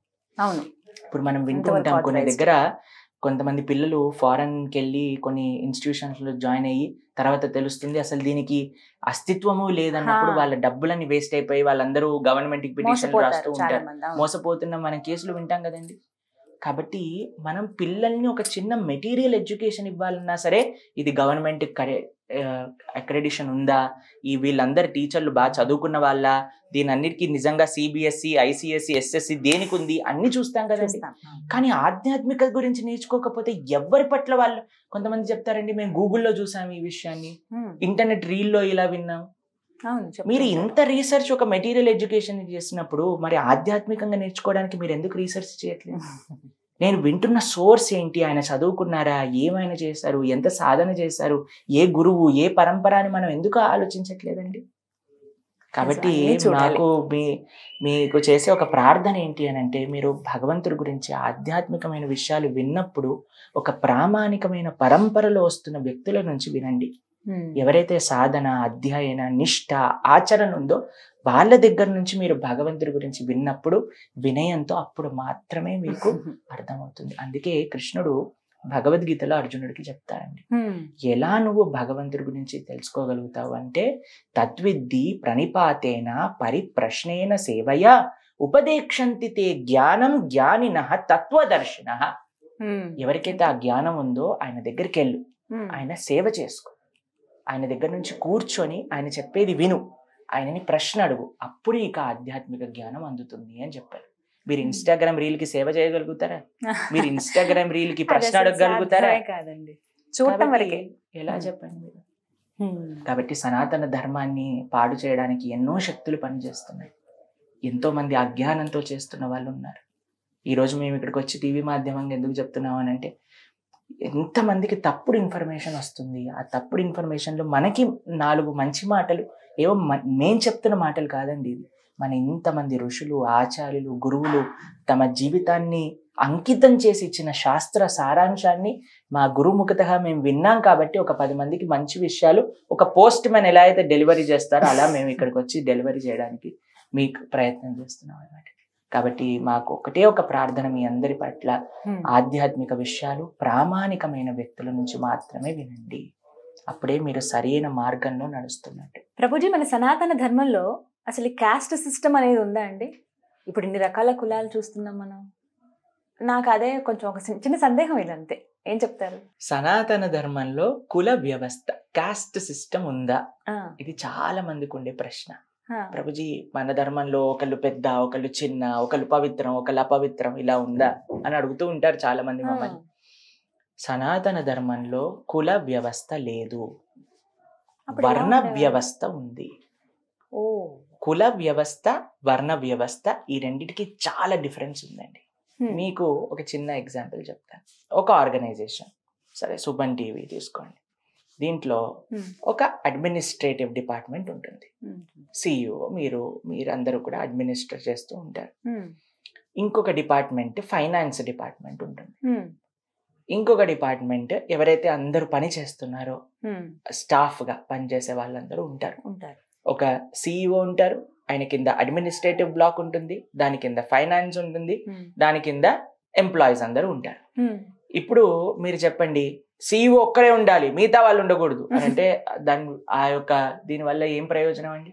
అవును, ఇప్పుడు మనం వింటూ ఉంటాం కొన్ని దగ్గర కొంతమంది పిల్లలు ఫారెన్కి వెళ్ళి కొన్ని ఇన్స్టిట్యూషన్స్లో జాయిన్ అయ్యి తర్వాత తెలుస్తుంది అసలు దీనికి అస్తిత్వము లేదన్నప్పుడు వాళ్ళ డబ్బులని వేస్ట్ అయిపోయి వాళ్ళందరూ గవర్నమెంట్కి పిటిషన్ రాస్తూ ఉంటారు. మోసపోతున్న మనం కేసులు వింటాం కదండి. కాబట్టి మనం పిల్లల్ని ఒక చిన్న మెటీరియల్ ఎడ్యుకేషన్ ఇవ్వాలన్నా సరే ఇది గవర్నమెంట్ కరే అక్రెడిషన్ ఉందా, ఈ వీళ్ళందరు టీచర్లు బాగా చదువుకున్న వాళ్ళ, దీని అన్నిటికీ నిజంగా సిబిఎస్ఈ, ఐసిఎస్ఈ, ఎస్ఎస్సి దేనికి ఉంది అన్ని చూస్తాం కదండి. కానీ ఆధ్యాత్మికత గురించి నేర్చుకోకపోతే ఎవరి పట్ల వాళ్ళు కొంతమంది చెప్తారండి, మేము గూగుల్లో చూసాం ఈ విషయాన్ని, ఇంటర్నెట్ రీల్లో ఇలా విన్నాం. మీరు ఇంత రీసెర్చ్ ఒక మెటీరియల్ ఎడ్యుకేషన్ చేసినప్పుడు మరి ఆధ్యాత్మికంగా నేర్చుకోవడానికి మీరు ఎందుకు రీసెర్చ్ చేయట్లేదు? నేను వింటున్న సోర్స్ ఏంటి, ఆయన చదువుకున్నారా, ఏమైనా చేశారు, ఎంత సాధన చేశారు, ఏ గురువు, ఏ పరంపర అని మనం ఎందుకు ఆలోచించట్లేదండి? కాబట్టి నాకు మీ మీకు చేసే ఒక ప్రార్థన ఏంటి అని అంటే, మీరు భగవంతుడి గురించి ఆధ్యాత్మికమైన విషయాలు విన్నప్పుడు ఒక ప్రామాణికమైన పరంపరలో వస్తున్న వ్యక్తుల నుంచి వినండి. ఎవరైతే సాధన, అధ్యయన, నిష్ఠ, ఆచరణ ఉందో వాళ్ళ దగ్గర నుంచి మీరు భగవంతుడి గురించి విన్నప్పుడు వినయంతో అప్పుడు మాత్రమే మీకు అర్థమవుతుంది. అందుకే కృష్ణుడు భగవద్గీతలో అర్జునుడికి చెప్తారండి, ఎలా నువ్వు భగవంతుడి గురించి తెలుసుకోగలుగుతావు అంటే తత్విద్ధి ప్రణిపాతేన పరిప్రశ్నేన సేవయా ఉపదేక్షంతి తే జ్ఞానం జ్ఞానినః తత్వదర్శినః. ఎవరికైతే ఆ జ్ఞానం ఉందో ఆయన దగ్గరికి వెళ్ళు, ఆయన సేవ చేసుకో, ఆయన దగ్గర నుంచి కూర్చొని ఆయన చెప్పేది విను, ఆయనని ప్రశ్న అడుగు, అప్పుడు ఇక ఆధ్యాత్మిక జ్ఞానం అందుతుంది అని చెప్పారు. మీరు ఇన్స్టాగ్రామ్ రీల్ కి సేవ చేయగలుగుతారా? మీరు ఇన్స్టాగ్రామ్ రీల్ కి ప్రశ్న అడగగలుగుతారా? కాదండి, చూడటం వరకే ఎలా చెప్పండి మీరు. కాబట్టి సనాతన ధర్మాన్ని పాడు చేయడానికి ఎన్నో శక్తులు పనిచేస్తున్నాయి. ఎంతో మంది అజ్ఞానంతో చేస్తున్న వాళ్ళు ఉన్నారు. ఈ రోజు మేము ఇక్కడికి వచ్చి టీవీ మాధ్యమంగా ఎందుకు చెప్తున్నాం అని అంటే ఎంతమందికి తప్పుడు ఇన్ఫర్మేషన్ వస్తుంది. ఆ తప్పుడు ఇన్ఫర్మేషన్లో మనకి నాలుగు మంచి మాటలు, ఏవో మేం చెప్తున్న మాటలు కాదండి ఇది. మన ఇంతమంది ఋషులు, ఆచార్యులు, గురువులు తమ జీవితాన్ని అంకితం చేసి ఇచ్చిన శాస్త్ర సారాంశాన్ని మా గురుముఖతః మేము విన్నాం. కాబట్టి ఒక పది మందికి మంచి విషయాలు ఒక పోస్ట్ మ్యాన్ ఎలా అయితే డెలివరీ చేస్తారో అలా మేము ఇక్కడికి వచ్చి డెలివరీ చేయడానికి మీకు ప్రయత్నం చేస్తున్నాం అన్నమాట. కాబట్టి మాకు ఒకటే ఒక ప్రార్థన, మీ అందరి పట్ల ఆధ్యాత్మిక విషయాలు ప్రామాణికమైన వ్యక్తుల నుంచి మాత్రమే వినండి, అప్పుడే మీరు సరైన మార్గంలో నడుస్తున్నట్టు. ప్రభుజీ, మన సనాతన ధర్మంలో అసలు క్యాస్ట్ సిస్టమ్ అనేది ఉందా అండి? ఇప్పుడు ఇన్ని రకాల కులాలు చూస్తున్నాం మనం. నాకు అదే కొంచెం ఒక చిన్న సందేహం, ఇదంతే. ఏం చెప్తారు? సనాతన ధర్మంలో కుల వ్యవస్థ, క్యాస్ట్ సిస్టమ్ ఉందా? ఇది చాలా మందికి ఉండే ప్రశ్న. ప్రభుజీ, మన ధర్మంలో ఒకళ్ళు పెద్ద, ఒకళ్ళు చిన్న, ఒకళ్ళు పవిత్రం, ఒకళ్ళు అపవిత్రం ఇలా ఉందా అని అడుగుతూ ఉంటారు చాలా మంది మమ్మల్ని. సనాతన ధర్మంలో కుల వ్యవస్థ లేదు, వర్ణ వ్యవస్థ ఉంది. కుల వ్యవస్థ, వర్ణ వ్యవస్థ ఈ రెండింటికి చాలా డిఫరెన్స్ ఉందండి. మీకు ఒక చిన్న ఎగ్జాంపుల్ చెప్తాను. ఒక ఆర్గనైజేషన్, సరే సుబన్ టీవీ తీసుకోండి, దీంట్లో ఒక అడ్మినిస్ట్రేటివ్ డిపార్ట్మెంట్ ఉంటుంది. సిఇఓ మీరు మీరందరూ కూడా అడ్మినిస్ట్రేట్ చేస్తూ ఉంటారు. ఇంకొక డిపార్ట్మెంట్ ఫైనాన్స్ డిపార్ట్మెంట్ ఉంటుంది. ఇంకొక డిపార్ట్మెంట్ ఎవరైతే అందరూ పని చేస్తున్నారో స్టాఫ్ గా పనిచేసే వాళ్ళందరూ ఉంటారు. ఒక సిఇఓ ఉంటారు, ఆయన కింద అడ్మినిస్ట్రేటివ్ బ్లాక్ ఉంటుంది, దాని కింద ఫైనాన్స్ ఉంటుంది, దాని కింద ఎంప్లాయీస్ అందరూ ఉంటారు. ఇప్పుడు మీరు చెప్పండి, సిఇఓ ఒక్కరే ఉండాలి, మిగతా వాళ్ళు ఉండకూడదు అని అంటే దాని ఆ యొక్క దీనివల్ల ఏం ప్రయోజనం అండి?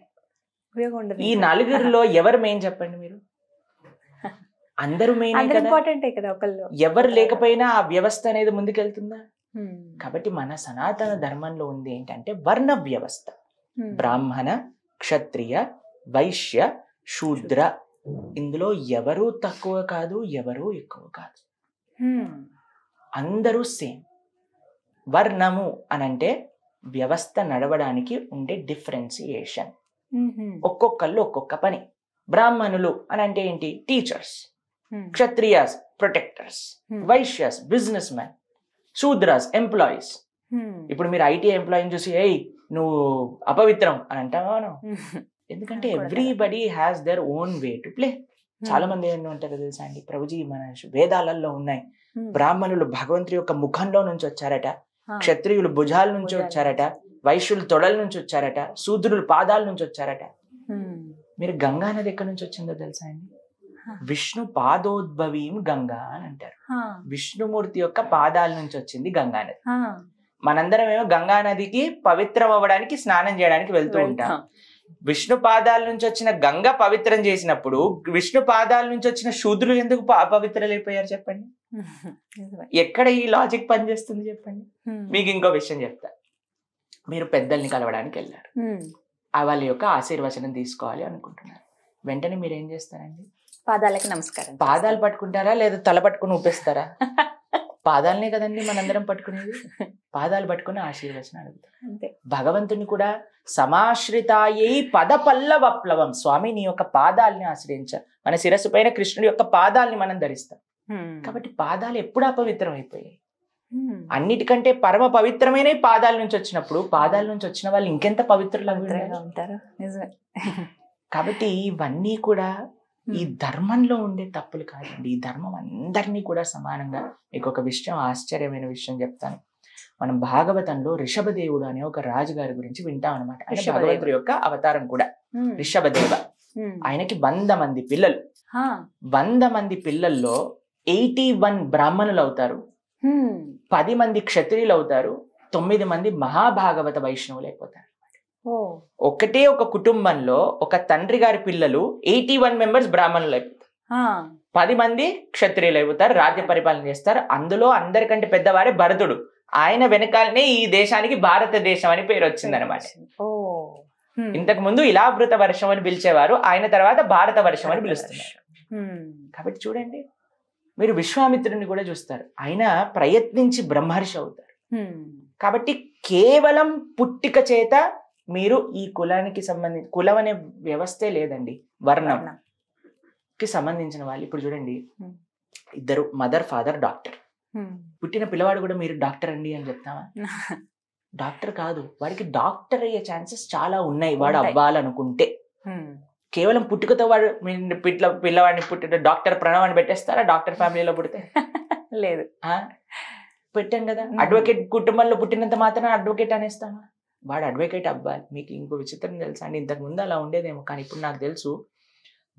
ఈ నలుగురిలో ఎవరు మెయిన్ చెప్పండి మీరు? అందరూ మెయిన్ ఇంపార్టెంటే కదా. ఒకళ్ళు ఎవరు లేకపోయినా ఆ వ్యవస్థ అనేది ముందుకెళ్తుందా? కాబట్టి మన సనాతన ధర్మంలో ఉంది ఏంటంటే వర్ణ వ్యవస్థ. బ్రాహ్మణ, క్షత్రియ, వైశ్య, శూద్ర, ఇందులో ఎవరూ తక్కువ కాదు, ఎవరూ ఎక్కువ కాదు, అందరూ సేమ్. వర్ణము అనంటే వ్యవస్థ నడవడానికి ఉండే డిఫరెన్సియేషన్, ఒక్కొక్కళ్ళు ఒక్కొక్క పని. బ్రాహ్మణులు అనంటే ఏంటి? Teachers. Kshatriyas protectors, Vaishyas business men, Shudras, employees. Ippudu meer I T employee ni chusi hey nu apavitram ani antavano endukante everybody has their own way to play. చాలా మంది ఏంటో అంటారు తెలుసా అండి, ప్రభుజీ మన వేదాలలో ఉన్నాయి బ్రాహ్మణులు భగవంతుడి యొక్క ముఖంలో నుంచి వచ్చారట, క్షత్రియులు భుజాల నుంచి వచ్చారట, వైశ్యులు తొడల నుంచి వచ్చారట, శూద్రులు పాదాల నుంచి వచ్చారట. మీరు గంగా నది ఎక్కడి నుంచి వచ్చిందో తెలుసా అండి? విష్ణు పాదోద్భవీం గంగా అని అంటారు. విష్ణుమూర్తి యొక్క పాదాల నుంచి వచ్చింది గంగా నది. మనందరం ఏమో గంగా నదికి పవిత్రం అవ్వడానికి స్నానం చేయడానికి వెళ్తూ ఉంటాం. విష్ణు పాదాల నుంచి వచ్చిన గంగ పవిత్రం చేసినప్పుడు విష్ణు పాదాల నుంచి వచ్చిన శూద్రులు ఎందుకు అపవిత్రలైపోయారు చెప్పండి? ఎక్కడ ఈ లాజిక్ పనిచేస్తుంది చెప్పండి? మీకు ఇంకో విషయం చెప్తా. మీరు పెద్దల్ని కలవడానికి వెళ్ళారు, వాళ్ళ యొక్క ఆశీర్వచనం తీసుకోవాలి అనుకుంటున్నారు. వెంటనే మీరు ఏం చేస్తారండి? పాదాలకి నమస్కారం. పాదాలు పట్టుకుంటారా లేదా తల పట్టుకుని ఊపేస్తారా? పాదాలనే కదండి మనందరం పట్టుకునేది. పాదాలు పట్టుకుని ఆశీర్వచనం అడుగుతారు. అంతే. భగవంతుని కూడా సమాశ్రితాయై పద పల్లవ ప్లవం, స్వామి నీ యొక్క పాదాలని ఆశ్రయించ, మన శిరస్సు పైన కృష్ణుడి యొక్క పాదాలని మనం ధరిస్తాం. కాబట్టి పాదాలు ఎప్పుడు అపవిత్రం అయిపోయాయి? అన్నిటికంటే పరమ పవిత్రమైన పాదాల నుంచి వచ్చినప్పుడు పాదాల నుంచి వచ్చిన వాళ్ళు ఇంకెంత పవిత్రులు ఉంటారు? కాబట్టి ఇవన్నీ కూడా ఈ ధర్మంలో ఉండే తప్పులు కాదండి. ఈ ధర్మం అందరినీ కూడా సమానంగా. మీకు ఒక విషయం, ఆశ్చర్యమైన విషయం చెప్తాను. మనం భాగవతంలో రిషభదేవుడు అనే ఒక రాజుగారి గురించి వింటాం అనమాట. భగవంతుడి యొక్క అవతారం కూడా రిషభదేవ. ఆయనకి వంద మంది పిల్లలు. వంద మంది పిల్లల్లో ఎయిటీ వన్ బ్రాహ్మణులు అవుతారు, పది మంది క్షత్రియులు అవుతారు, తొమ్మిది మంది మహాభాగవత వైష్ణవులు అయిపోతారు. ఒకటే ఒక కుటుంబంలో ఒక తండ్రి గారి పిల్లలు ఎయిటీ వన్ మెంబర్స్ బ్రాహ్మణులు అయిపోతారు, పది మంది క్షత్రియులు అయిపోతారు, రాజ్య పరిపాలన చేస్తారు. అందులో అందరికంటే పెద్దవారే భరతుడు. ఆయన వెనకాలనే ఈ దేశానికి భారతదేశం అని పేరు వచ్చింది అనమాట. ఇంతకు ముందు ఇలా అమృత వర్షం అని పిలిచేవారు, ఆయన తర్వాత భారత వర్షం అని పిలుస్తున్నారు. కాబట్టి చూడండి, మీరు విశ్వామిత్రుని కూడా చూస్తారు, ఆయన ప్రయత్నించి బ్రహ్మర్షి అవుతారు. కాబట్టి కేవలం పుట్టిక చేత మీరు ఈ కులానికి సంబంధించి, కులం అనే వ్యవస్థే లేదండి, వర్ణంకి సంబంధించిన వాళ్ళు. ఇప్పుడు చూడండి, ఇద్దరు మదర్ ఫాదర్ డాక్టర్, పుట్టిన పిల్లవాడు కూడా మీరు డాక్టర్ అండి అని చెప్తావా? డాక్టర్ కాదు, వాడికి డాక్టర్ అయ్యే ఛాన్సెస్ చాలా ఉన్నాయి వాడు అవ్వాలనుకుంటే. కేవలం పుట్టుకతో వాడు పిట్ల పిల్లవాడిని పుట్టిన డాక్టర్ ప్రణవ్ అని పెట్టేస్తారా? డాక్టర్ ఫ్యామిలీలో పుడితే లేదు, పెట్టాం కదా. అడ్వకేట్ కుటుంబంలో పుట్టినంత మాత్రమే అడ్వకేట్ అనేస్తామా? వాడు అడ్వకేట్ అవ్వాలి. మీకు ఇంకో విచిత్రం తెలుసా అండి? ఇంతకుముందు అలా ఉండేదేమో, కానీ ఇప్పుడు నాకు తెలుసు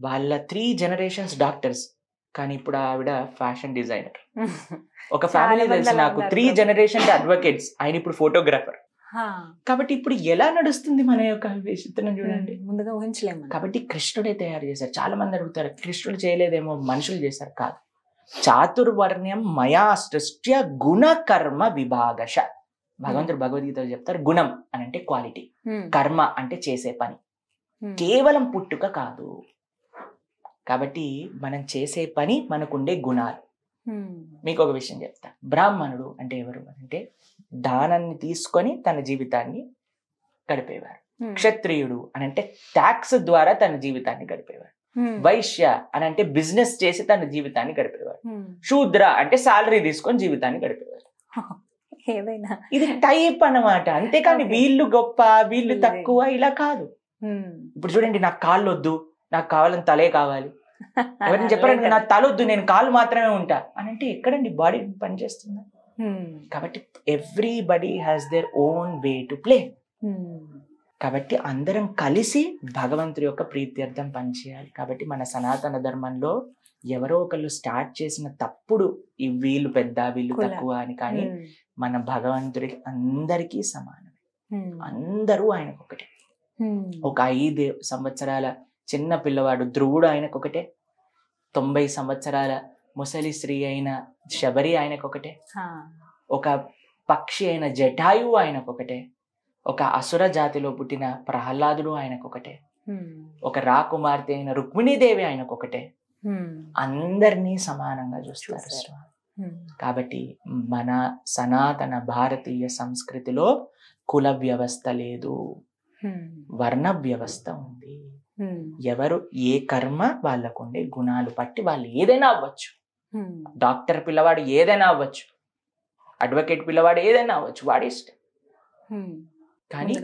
వాళ్ళ త్రీ జనరేషన్స్ డాక్టర్స్. కానీ ఇప్పుడు ఆవిడ ఫ్యాషన్ డిజైనర్. ఒక ఫ్యామిలీ తెలుసు నాకు, త్రీ జనరేషన్ అడ్వకేట్స్, ఆయన ఇప్పుడు ఫోటోగ్రాఫర్. కాబట్టి ఇప్పుడు ఎలా నడుస్తుంది మన యొక్క విచిత్రం చూడండి, ముందుగా ఊహించలేము. కాబట్టి కృష్ణుడే తయారు చేశారు. చాలా మంది అడుగుతారు కృష్ణుడు చేయలేదేమో మనుషులు చేశారు. కాదు, చాతుర్వర్ణ్యం మయా సృష్ట్య గుణ కర్మ విభాగశ. భగవంతుడు భగవద్గీతలో చెప్తారు, గుణం అని అంటే క్వాలిటీ, కర్మ అంటే చేసే పని. కేవలం పుట్టుక కాదు. కాబట్టి మనం చేసే పని, మనకుండే గుణాలు. మీకు ఒక విషయం చెప్తా, బ్రాహ్మణుడు అంటే ఎవరు అంటే దానాన్ని తీసుకొని తన జీవితాన్ని గడిపేవారు. క్షత్రియుడు అని అంటే ట్యాక్స్ ద్వారా తన జీవితాన్ని గడిపేవారు. వైశ్య అని అంటే బిజినెస్ చేసి తన జీవితాన్ని గడిపేవారు. శూద్ర అంటే శాలరీ తీసుకొని జీవితాన్ని గడిపేవారు. ఏదైనా ఇది టైప్ అన్నమాట. అంతేకాని వీళ్ళు గొప్ప వీళ్ళు తక్కువ ఇలా కాదు. ఇప్పుడు చూడండి, నాకు కాళ్ళు వద్దు, నాకు కావాలని తలే కావాలి. ఎవరిని చెప్పారండి నాకు తల వద్దు నేను కాళ్ళు మాత్రమే ఉంటా అని అంటే ఎక్కడండి బాడీ పనిచేస్తుందా? కాబట్టి everybody has their own way to play. కాబట్టి అందరం కలిసి భగవంతుడి యొక్క ప్రీత్యర్థం పనిచేయాలి. కాబట్టి మన సనాతన ధర్మంలో ఎవరో ఒకళ్ళు స్టార్ట్ చేసిన తప్పుడు ఈ వీళ్ళు పెద్ద వీళ్ళు తక్కువ అని, కానీ మన భగవంతుడికి అందరికీ సమానమే, అందరూ ఆయనకు ఒకటే. ఒక ఐదు సంవత్సరాల చిన్న పిల్లవాడు ధ్రువుడు ఆయనకు ఒకటే, తొంభై సంవత్సరాల ముసలి స్త్రీ అయిన శబరి ఆయనకు ఒకటే, ఒక పక్షి అయిన జటాయువు ఆయనకు ఒకటే, ఒక అసుర జాతిలో పుట్టిన ప్రహ్లాదుడు ఆయనకు ఒకటే, ఒక రాకుమార్తె అయిన రుక్మిణీదేవి ఆయనకు ఒకటే. అందరినీ సమానంగా చూస్తారు స్వామి. కాబట్టి మన సనాతన భారతీయ సంస్కృతిలో కుల వ్యవస్థ లేదు, వర్ణ వ్యవస్థ ఉంది. ఎవరు ఏ కర్మ వాళ్ళకు ఉండే గుణాలు పట్టి వాళ్ళు ఏదైనా అవ్వచ్చు. డాక్టర్ పిల్లవాడు ఏదైనా అవ్వచ్చు, అడ్వకేట్ పిల్లవాడు ఏదైనా అవ్వచ్చు, వాడి ఇష్టం. కానీ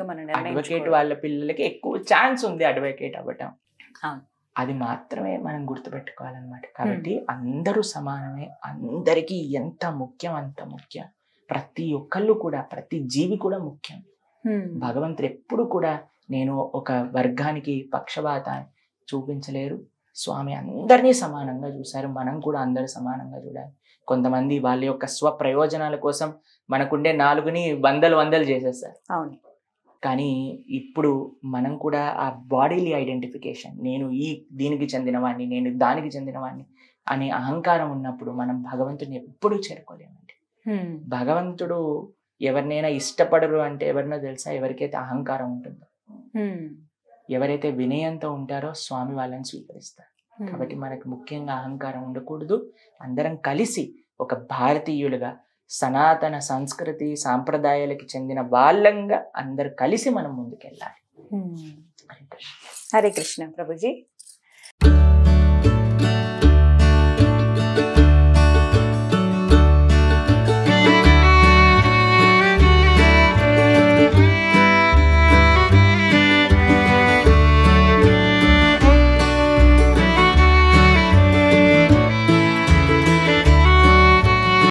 అడ్వకేట్ వాళ్ళ పిల్లలకి ఎక్కువ ఛాన్స్ ఉంది అడ్వకేట్ అవ్వటం. అది మాత్రమే మనం గుర్తుపెట్టుకోవాలన్నమాట. కాబట్టి అందరూ సమానమే, అందరికీ ఎంత ముఖ్యం అంత ముఖ్యం. ప్రతి ఒక్కళ్ళు కూడా, ప్రతి జీవి కూడా ముఖ్యం. భగవంతుడు ఎప్పుడు కూడా నేను ఒక వర్గానికి పక్షపాతాన్ని చూపించలేరు. స్వామి అందరినీ సమానంగా చూశారు, మనం కూడా అందరూ సమానంగా చూడాలి. కొంతమంది వాళ్ళ యొక్క స్వప్రయోజనాల కోసం మనకుండే నాలుగుని వందలు వందలు చేసేస్తారు. అవును. కానీ ఇప్పుడు మనం కూడా ఆ బాడీలీ ఐడెంటిఫికేషన్, నేను ఈ దీనికి చెందినవాడిని, నేను దానికి చెందినవాడిని అనే అహంకారం ఉన్నప్పుడు మనం భగవంతుడిని ఎప్పుడూ చేరుకోలేమండి. భగవంతుడు ఎవరినైనా ఇష్టపడరు అంటే ఎవరినో తెలుసా? ఎవరికైతే అహంకారం ఉంటుందో, ఎవరైతే వినయంతో ఉంటారో స్వామి వాళ్ళని స్వీకరిస్తారు. కాబట్టి మనకు ముఖ్యంగా అహంకారం ఉండకూడదు. అందరం కలిసి ఒక భారతీయులుగా, సనాతన సంస్కృతి సాంప్రదాయాలకు చెందిన వాళ్ళంగా అందరు కలిసి మనం ముందుకెళ్ళాలి. హరే కృష్ణ. హరే కృష్ణ ప్రభుజీ.